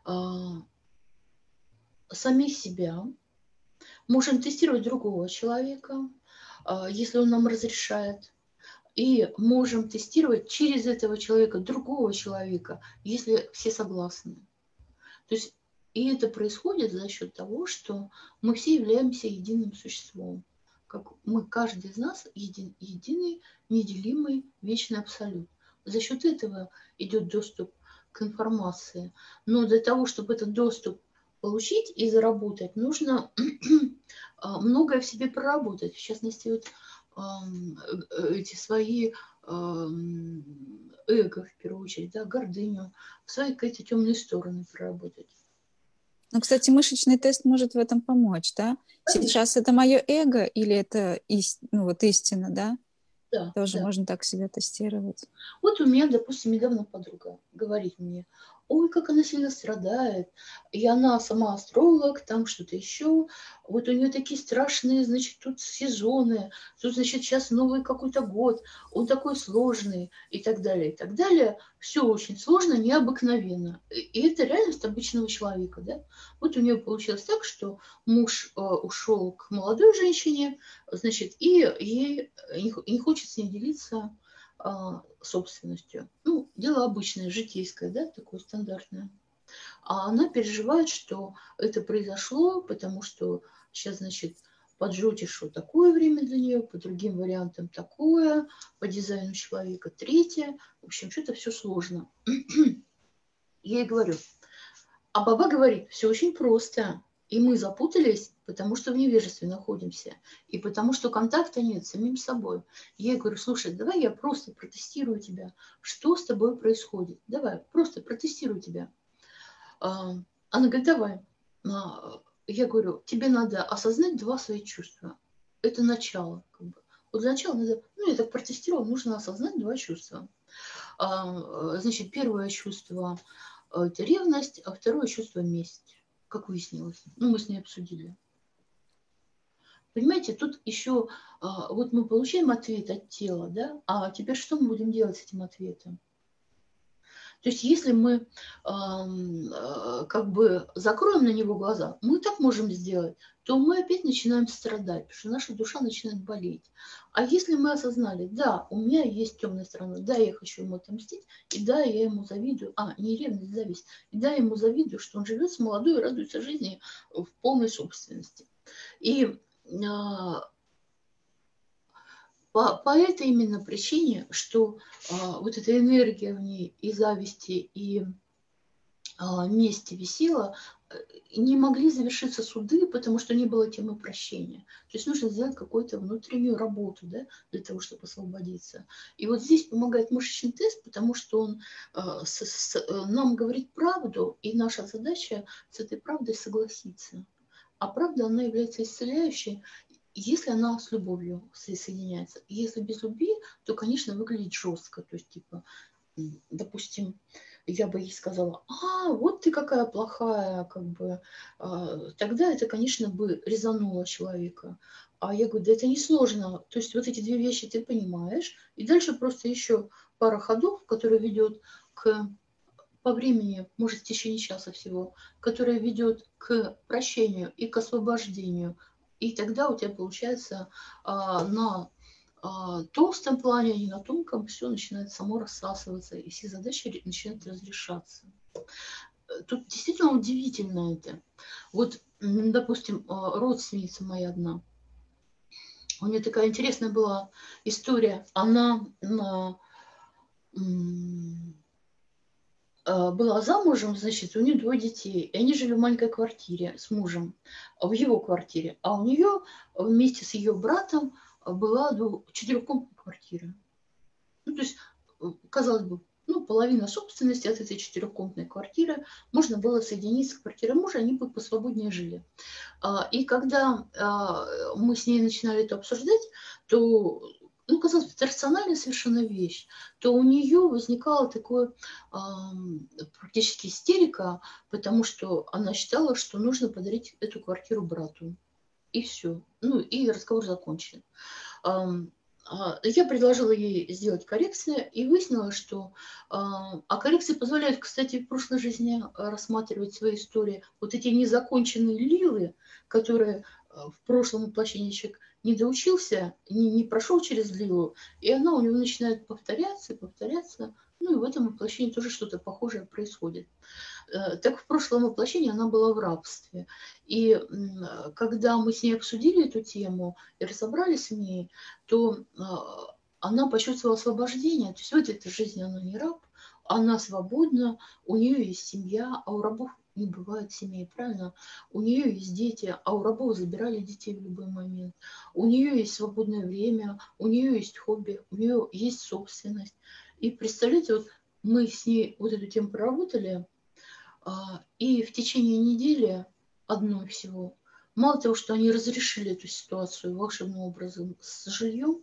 а, самих себя. Можем тестировать другого человека, если он нам разрешает. И можем тестировать через этого человека другого человека, если все согласны. То есть, и это происходит за счет того, что мы все являемся единым существом. Как мы, каждый из нас един, единый, неделимый, вечный абсолют. За счет этого идет доступ к информации. Но для того, чтобы этот доступ получить и заработать, нужно многое в себе проработать. В частности, вот, э, эти свои э, эго, в первую очередь, да, гордыню, свои какие-то темные стороны проработать. Ну, кстати, мышечный тест может в этом помочь, да? Конечно. Сейчас это мое эго или это ист... ну, вот истина, да? Да, тоже да. Можно так себя тестировать. Вот у меня, допустим, недавно подруга говорит мне, ой, как она сильно страдает, и она сама астролог, там что-то еще, вот у нее такие страшные, значит, тут сезоны, тут, значит, сейчас новый какой-то год, он такой сложный, и так далее, и так далее. Все очень сложно, необыкновенно. И это реальность обычного человека, да? Вот у нее получилось так, что муж э, ушел к молодой женщине, значит, и ей не, не хочет с ней делиться собственностью. Ну, дело обычное, житейское, да, такое стандартное. А она переживает, что это произошло, потому что сейчас, значит, по джотишу такое время для нее, по другим вариантам такое, по дизайну человека третье. В общем, что-то все сложно. Я ей говорю. А баба говорит, все очень просто. И мы запутались, потому что в невежестве находимся, и потому что контакта нет с самим собой. Я ей говорю, слушай, давай я просто протестирую тебя, что с тобой происходит. Давай, просто протестирую тебя. Она говорит, давай. Я говорю, тебе надо осознать два свои чувства. Это начало. Как бы. Вот для начала надо, ну я так протестировала, нужно осознать два чувства. Значит, первое чувство – это ревность, а второе чувство – месть. Как выяснилось. Ну, мы с ней обсудили. Понимаете, тут еще а, вот мы получаем ответ от тела, да, а теперь что мы будем делать с этим ответом? То есть если мы а, а, как бы закроем на него глаза, мы так можем сделать, то мы опять начинаем страдать, потому что наша душа начинает болеть. А если мы осознали, да, у меня есть темная сторона, да, я хочу ему отомстить, и да, я ему завидую, а, не ревность, зависть, и да, я ему завидую, что он живет с молодой и радуется жизни в полной собственности. И а, по, по этой именно причине, что а, вот эта энергия в ней и зависти, и а, мести висела, не могли завершиться суды, потому что не было темы прощения. То есть нужно сделать какую-то внутреннюю работу, да, для того, чтобы освободиться. И вот здесь помогает мышечный тест, потому что он э, с, с, нам говорит правду, и наша задача с этой правдой согласиться. А правда, она является исцеляющей, если она с любовью соединяется. Если без любви, то, конечно, выглядит жестко. То есть, типа, допустим, я бы ей сказала, а, вот ты какая плохая, как бы, тогда это, конечно, бы резануло человека. А я говорю, да это несложно. То есть вот эти две вещи ты понимаешь. И дальше просто еще пара ходов, которые ведет к, по времени, может, в течение часа всего, которая ведет к прощению и к освобождению. И тогда у тебя получается на толстом плане, а не на тонком, все начинает само рассасываться, и все задачи начинают разрешаться. Тут действительно удивительно это. Вот, допустим, родственница моя одна, у нее такая интересная была история. Она была замужем, значит, у нее двое детей, и они жили в маленькой квартире с мужем, в его квартире, а у нее вместе с ее братом была четырехкомнатная квартира. Ну, то есть, казалось бы, ну, половина собственности от этой четырехкомнатной квартиры можно было соединить с квартирой мужа, они бы посвободнее жили. И когда мы с ней начинали это обсуждать, то, ну, казалось бы, это рациональная совершенно вещь, то у нее возникала такая практически истерика, потому что она считала, что нужно подарить эту квартиру брату. И все. Ну, и разговор закончен. Я предложила ей сделать коррекцию, и выяснила, что... А коррекции позволяют, кстати, в прошлой жизни рассматривать свои истории. Вот эти незаконченные лилы, которые в прошлом воплощении человек не доучился, не, не прошел через лилу, и она у него начинает повторяться и повторяться. Ну и в этом воплощении тоже что-то похожее происходит. Так в прошлом воплощении она была в рабстве. И когда мы с ней обсудили эту тему и разобрались с ней, то она почувствовала освобождение. То есть в этой жизни она не раб, она свободна, у нее есть семья, а у рабов не бывает семьи, правильно? У нее есть дети, а у рабов забирали детей в любой момент. У нее есть свободное время, у нее есть хобби, у нее есть собственность. И представляете, вот мы с ней вот эту тему проработали, и в течение недели одной всего, мало того, что они разрешили эту ситуацию волшебным образом с жильем,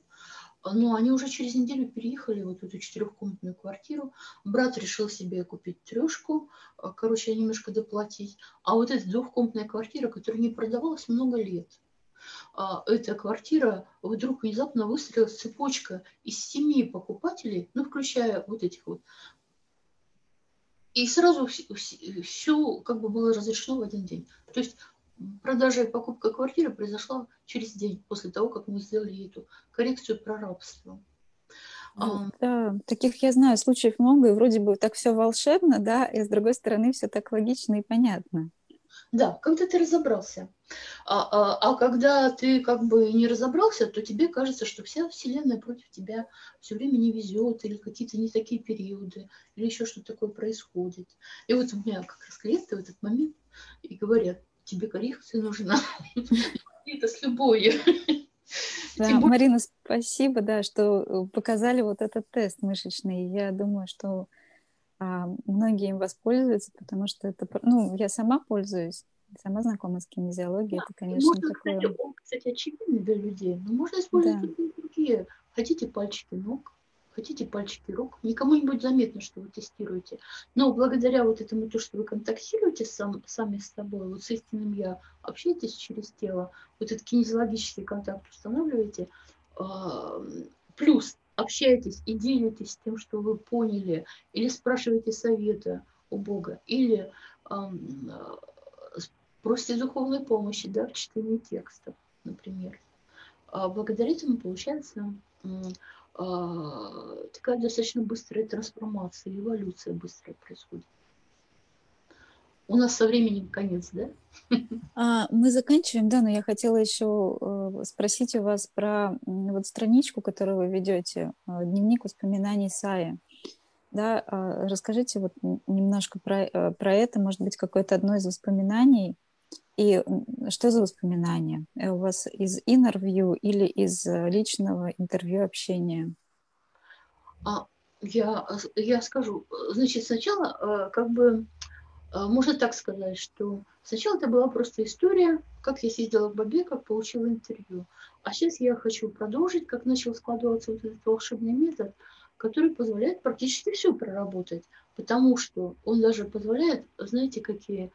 но они уже через неделю переехали вот в эту четырехкомнатную квартиру. Брат решил себе купить трешку, короче, немножко доплатить. А вот эта двухкомнатная квартира, которая не продавалась много лет, эта квартира вдруг внезапно выстроилась цепочка из семи покупателей, ну, включая вот этих вот. И сразу все как бы было разрешено в один день. То есть продажа и покупка квартиры произошла через день после того, как мы сделали эту коррекцию про рабство. Да, да, таких я знаю случаев много, и вроде бы так все волшебно, да, и с другой стороны все так логично и понятно. Да, когда ты разобрался. А, а, а когда ты как бы не разобрался, то тебе кажется, что вся Вселенная против тебя все время не везет, или какие-то не такие периоды, или еще что-то такое происходит. И вот у меня как раз клиенты в этот момент и говорят, тебе коррекция нужна. Это с любовью. Да, более... Марина, спасибо, да, что показали вот этот тест мышечный. Я думаю, что а, многие им воспользуются, потому что это... Ну, я сама пользуюсь, сама знакома с кинезиологией. Да, это, конечно, можно, такое... Кстати, он, кстати, очевидный для людей, но можно использовать да. и другие. Хотите пальчики ног, хотите пальчики рук. Никому не будет заметно, что вы тестируете. Но благодаря вот этому, то, что вы контактируете сам, сами с собой, вот с истинным я, общаетесь через тело, вот этот кинезиологический контакт устанавливаете, плюс общаетесь и делитесь тем, что вы поняли, или спрашиваете совета у Бога, или просите духовной помощи, да, в чтении текстов, например. Благодаря этому получается... такая достаточно быстрая трансформация, эволюция быстрая происходит. У нас со временем конец, да? А, мы заканчиваем, да, но я хотела еще спросить у вас про вот страничку, которую вы ведете, дневник воспоминаний Саи. Да, расскажите вот немножко про, про это, может быть, какое-то одно из воспоминаний. И что за воспоминания? У вас из интервью или из личного интервью общения? А, я, я скажу. Значит, сначала, как бы, можно так сказать, что сначала это была просто история, как я сидела в Бабе, как получила интервью. А сейчас я хочу продолжить, как начал складываться вот этот волшебный метод, который позволяет практически все проработать, потому что он даже позволяет, знаете, какие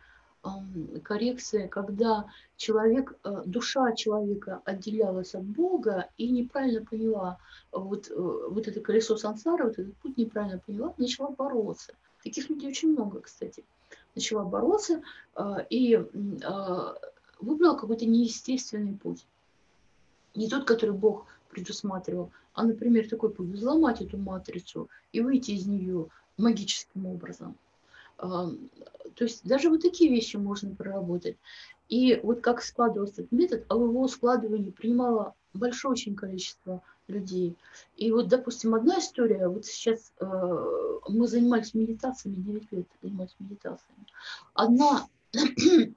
коррекции, когда человек, душа человека отделялась от Бога и неправильно поняла, вот, вот это колесо сансары, вот этот путь неправильно поняла, начала бороться. Таких людей очень много, кстати. Начала бороться и выбрала какой-то неестественный путь. Не тот, который Бог предусматривал, а, например, такой путь, взломать эту матрицу и выйти из нее магическим образом. То есть даже вот такие вещи можно проработать. И вот как складывался этот метод, а в его складывании принимало большое очень количество людей. И вот, допустим, одна история, вот сейчас э, мы занимались медитациями, девять лет занимались медитациями. Одна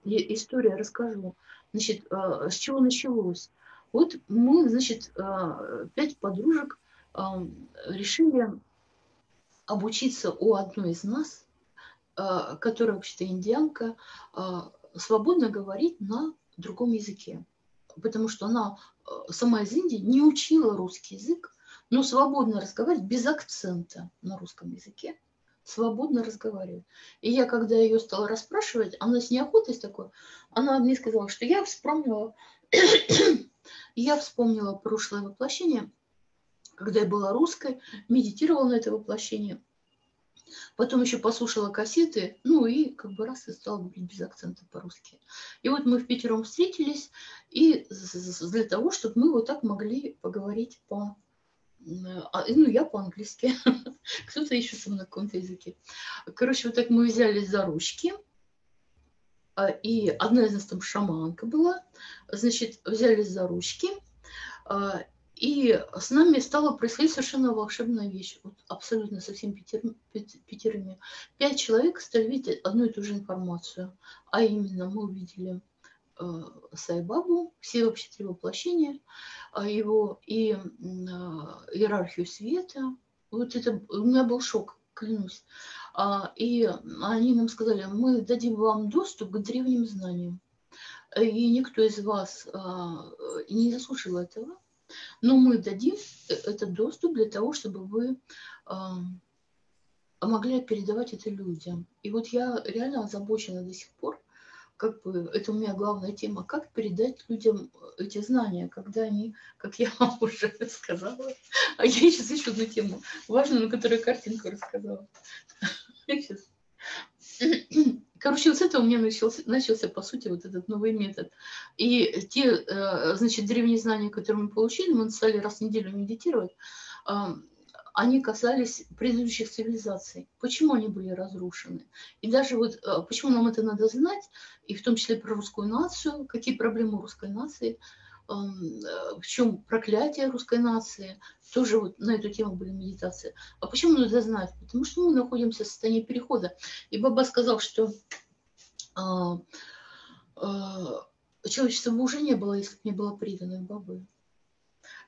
история расскажу, значит, э, с чего началось. Вот мы, значит, э, пять подружек э, решили обучиться у одной из нас, которая вообще-то индианка, свободно говорит на другом языке. Потому что она сама из Индии, не учила русский язык, но свободно разговаривает без акцента на русском языке. Свободно разговаривает. И я, когда ее стала расспрашивать, она с неохотой такой, она мне сказала, что я вспомнила, я вспомнила прошлое воплощение, когда я была русской, медитировала на это воплощение. Потом еще послушала кассеты, ну и как бы раз и стала говорить без акцента по-русски. И вот мы впятером встретились, и для того, чтобы мы вот так могли поговорить по... Ну, я по-английски, кто-то еще со мной на каком-то языке. Короче, вот так мы взялись за ручки, и одна из нас там шаманка была, значит, взялись за ручки, и с нами стала происходить совершенно волшебная вещь, вот абсолютно со всеми пятерыми. Пять человек стали видеть одну и ту же информацию, а именно мы увидели э, Саи Бабу, все вообще три воплощения, его и э, иерархию света. Вот это у меня был шок, клянусь. А, и они нам сказали, мы дадим вам доступ к древним знаниям, и никто из вас э, не заслужил этого. Но мы дадим этот доступ для того, чтобы вы э, могли передавать это людям. И вот я реально озабочена до сих пор, как бы, это у меня главная тема, как передать людям эти знания, когда они, как я вам уже сказала, а я сейчас еще одну тему важную, на которую картинку рассказала. Короче, вот с этого у меня начался, начался, по сути, вот этот новый метод. И те, значит, древние знания, которые мы получили, мы стали раз в неделю медитировать, они касались предыдущих цивилизаций. Почему они были разрушены? И даже вот почему нам это надо знать, и в том числе про русскую нацию, какие проблемы у русской нации, в чем проклятие русской нации, тоже вот на эту тему были медитации. А почему надо знать? Потому что мы находимся в состоянии перехода. И Баба сказал, что а, а, человечество бы уже не было, если бы не было преданной Бабы.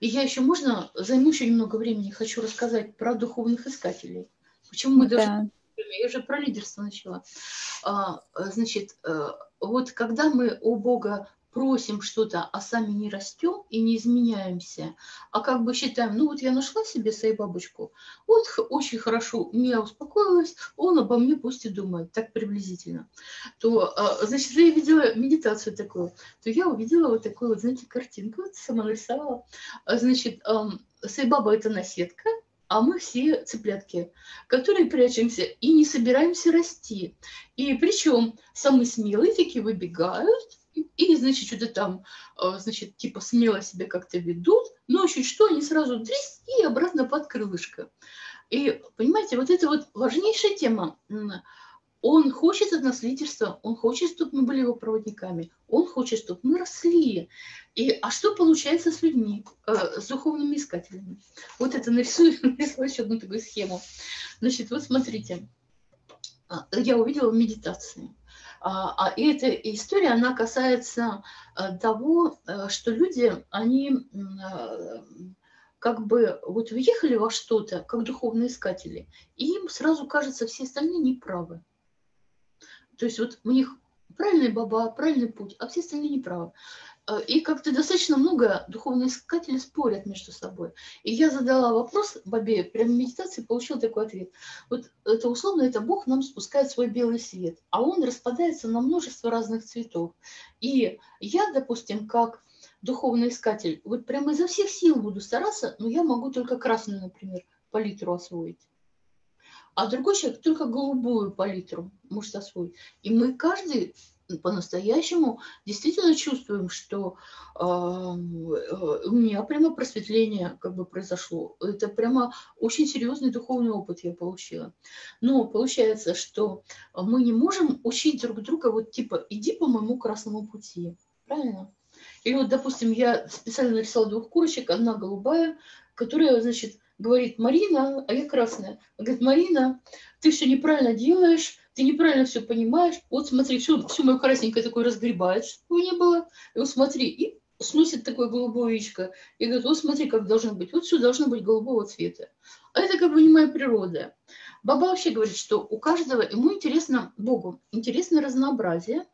И я еще, можно, займу еще немного времени, хочу рассказать про духовных искателей. Почему мы да. даже... Я уже про лидерство начала. А, значит, а, вот когда мы у Бога просим что-то, а сами не растем и не изменяемся, а как бы считаем, ну вот я нашла себе Саи Бабочку, вот очень хорошо, меня успокоилась, он обо мне пусть и думает, так приблизительно. То, значит, я видела медитацию такую, то я увидела вот такую вот, знаете, картинку, вот сама нарисовала. Значит, Саи Баба – это наседка, а мы все цыплятки, которые прячемся и не собираемся расти. И причем самые смелые такие выбегают, и, значит, что-то там, значит, типа смело себя как-то ведут, но чуть что, они сразу дрись и обратно под крылышко. И, понимаете, вот это вот важнейшая тема. Он хочет от нас лидерства, он хочет, чтобы мы были его проводниками, он хочет, чтобы мы росли. И, а что получается с людьми, э, с духовными искателями? Вот это нарисую, нарисую еще одну такую схему. Значит, вот смотрите, я увидела медитации. А и эта история, она касается того, что люди, они как бы вот въехали во что-то, как духовные искатели, и им сразу кажется, все остальные неправы. То есть вот у них правильный Баба, правильный путь, а все остальные неправы. И как-то достаточно много духовные искатели спорят между собой. И я задала вопрос Бабе, прямо в медитации получила такой ответ. Вот это условно, это Бог нам спускает свой белый свет, а он распадается на множество разных цветов. И я, допустим, как духовный искатель, вот прямо изо всех сил буду стараться, но я могу только красную, например, палитру освоить. А другой человек только голубую палитру может освоить. И мы каждый по-настоящему действительно чувствуем, что э, у меня прямо просветление как бы произошло. Это прямо очень серьезный духовный опыт я получила. Но получается, что мы не можем учить друг друга вот типа «иди по моему красному пути». Правильно? Или вот, допустим, я специально нарисовала двух курочек, одна голубая, которая, значит, говорит «Марина», а я красная. Она говорит: «Марина, ты все неправильно делаешь, ты неправильно все понимаешь. Вот смотри, все, все мое красненькое такое разгребает, чтобы не было. И вот смотри», и сносит такое голубое яичко. И говорит: «Вот смотри, как должно быть. Вот все должно быть голубого цвета». А это как бы не моя природа. Баба вообще говорит, что у каждого, ему интересно, Богу, интересно разнообразие.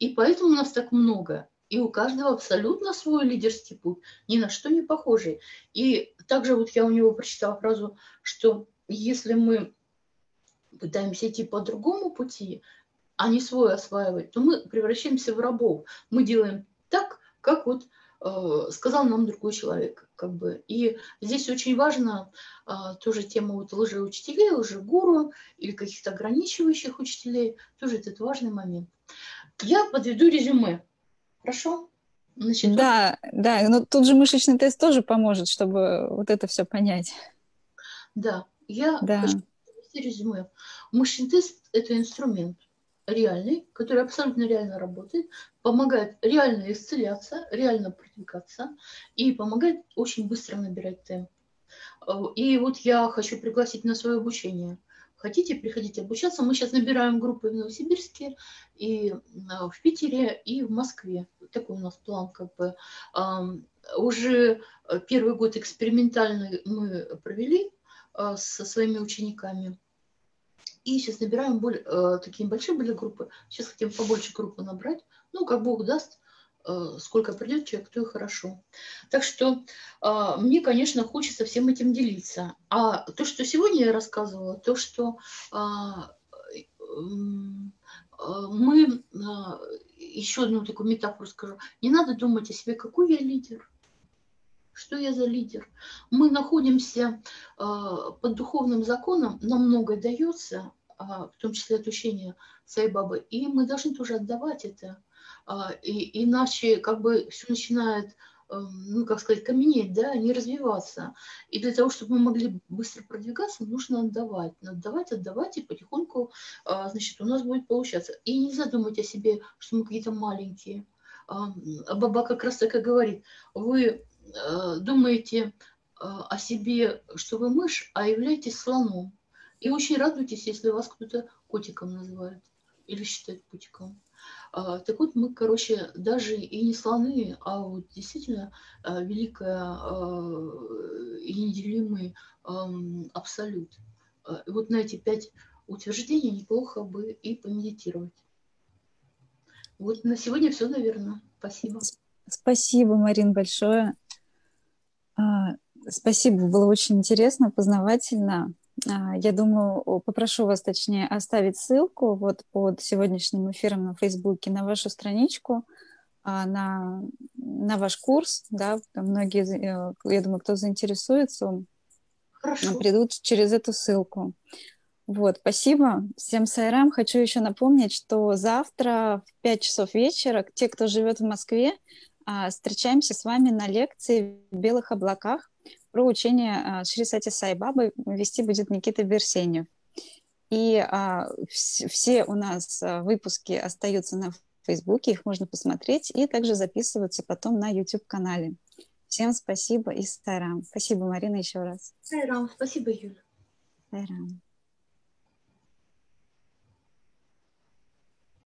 И поэтому у нас так много. И у каждого абсолютно свой лидерский путь, ни на что не похожий. И также вот я у него прочитала фразу, что если мы пытаемся идти по другому пути, а не свой осваивать, то мы превращаемся в рабов. Мы делаем так, как вот э, сказал нам другой человек. Как бы. И здесь очень важна э, тоже тема вот лжеучителей, лжегуру или каких-то ограничивающих учителей. Тоже этот важный момент. Я подведу резюме. Хорошо? Значит, да, он... да, но тут же мышечный тест тоже поможет, чтобы вот это все понять. Да, я да. хочу провести резюме. Мышечный тест – это инструмент реальный, который абсолютно реально работает, помогает реально исцеляться, реально продвигаться и помогает очень быстро набирать темп. И вот я хочу пригласить на свое обучение. Хотите, приходите обучаться. Мы сейчас набираем группы в Новосибирске, и в Питере, и в Москве. Такой у нас план, как бы. Уже первый год экспериментальный мы провели со своими учениками. И сейчас набираем более, такие большие были группы. Сейчас хотим побольше группы набрать. Ну, как Бог даст, сколько придет человек, то и хорошо. Так что э, мне, конечно, хочется всем этим делиться. А то, что сегодня я рассказывала, то, что э, э, мы, э, еще одну такую метафору скажу, не надо думать о себе, какой я лидер, что я за лидер. Мы находимся э, под духовным законом, нам многое дается, э, в том числе от учения Саи Бабы, и мы должны тоже отдавать это. И, иначе как бы все начинает, ну, как сказать, каменеть, да, не развиваться. И для того, чтобы мы могли быстро продвигаться, нужно отдавать, отдавать, отдавать, и потихоньку, значит, у нас будет получаться. И нельзя думать о себе, что мы какие-то маленькие. Баба как раз так и говорит: вы думаете о себе, что вы мышь, а являетесь слоном. И очень радуйтесь, если вас кто-то котиком называет или считает котиком. Так вот, мы, короче, даже и не слоны, а вот действительно великая и неделимый абсолют. И вот на эти пять утверждений неплохо бы и помедитировать. Вот на сегодня все, наверное. Спасибо. Спасибо, Марин, большое. Спасибо, было очень интересно, познавательно. Я думаю, попрошу вас, точнее, оставить ссылку вот под сегодняшним эфиром на Фейсбуке на вашу страничку, на, на ваш курс, да, многие, я думаю, кто заинтересуется, хорошо, придут через эту ссылку. Вот, спасибо всем сайрам. Хочу еще напомнить, что завтра в пять часов вечера, те, кто живет в Москве, встречаемся с вами на лекции в белых облаках про учение Шри Сатья Саи Бабы. Вести будет Никита Берсеньев. И а, вс все у нас выпуски остаются на Фейсбуке, их можно посмотреть, и также записываются потом на YouTube-канале. Всем спасибо и сайрам. Спасибо, Марина, еще раз. Сайрам, спасибо, Юля. Сайрам.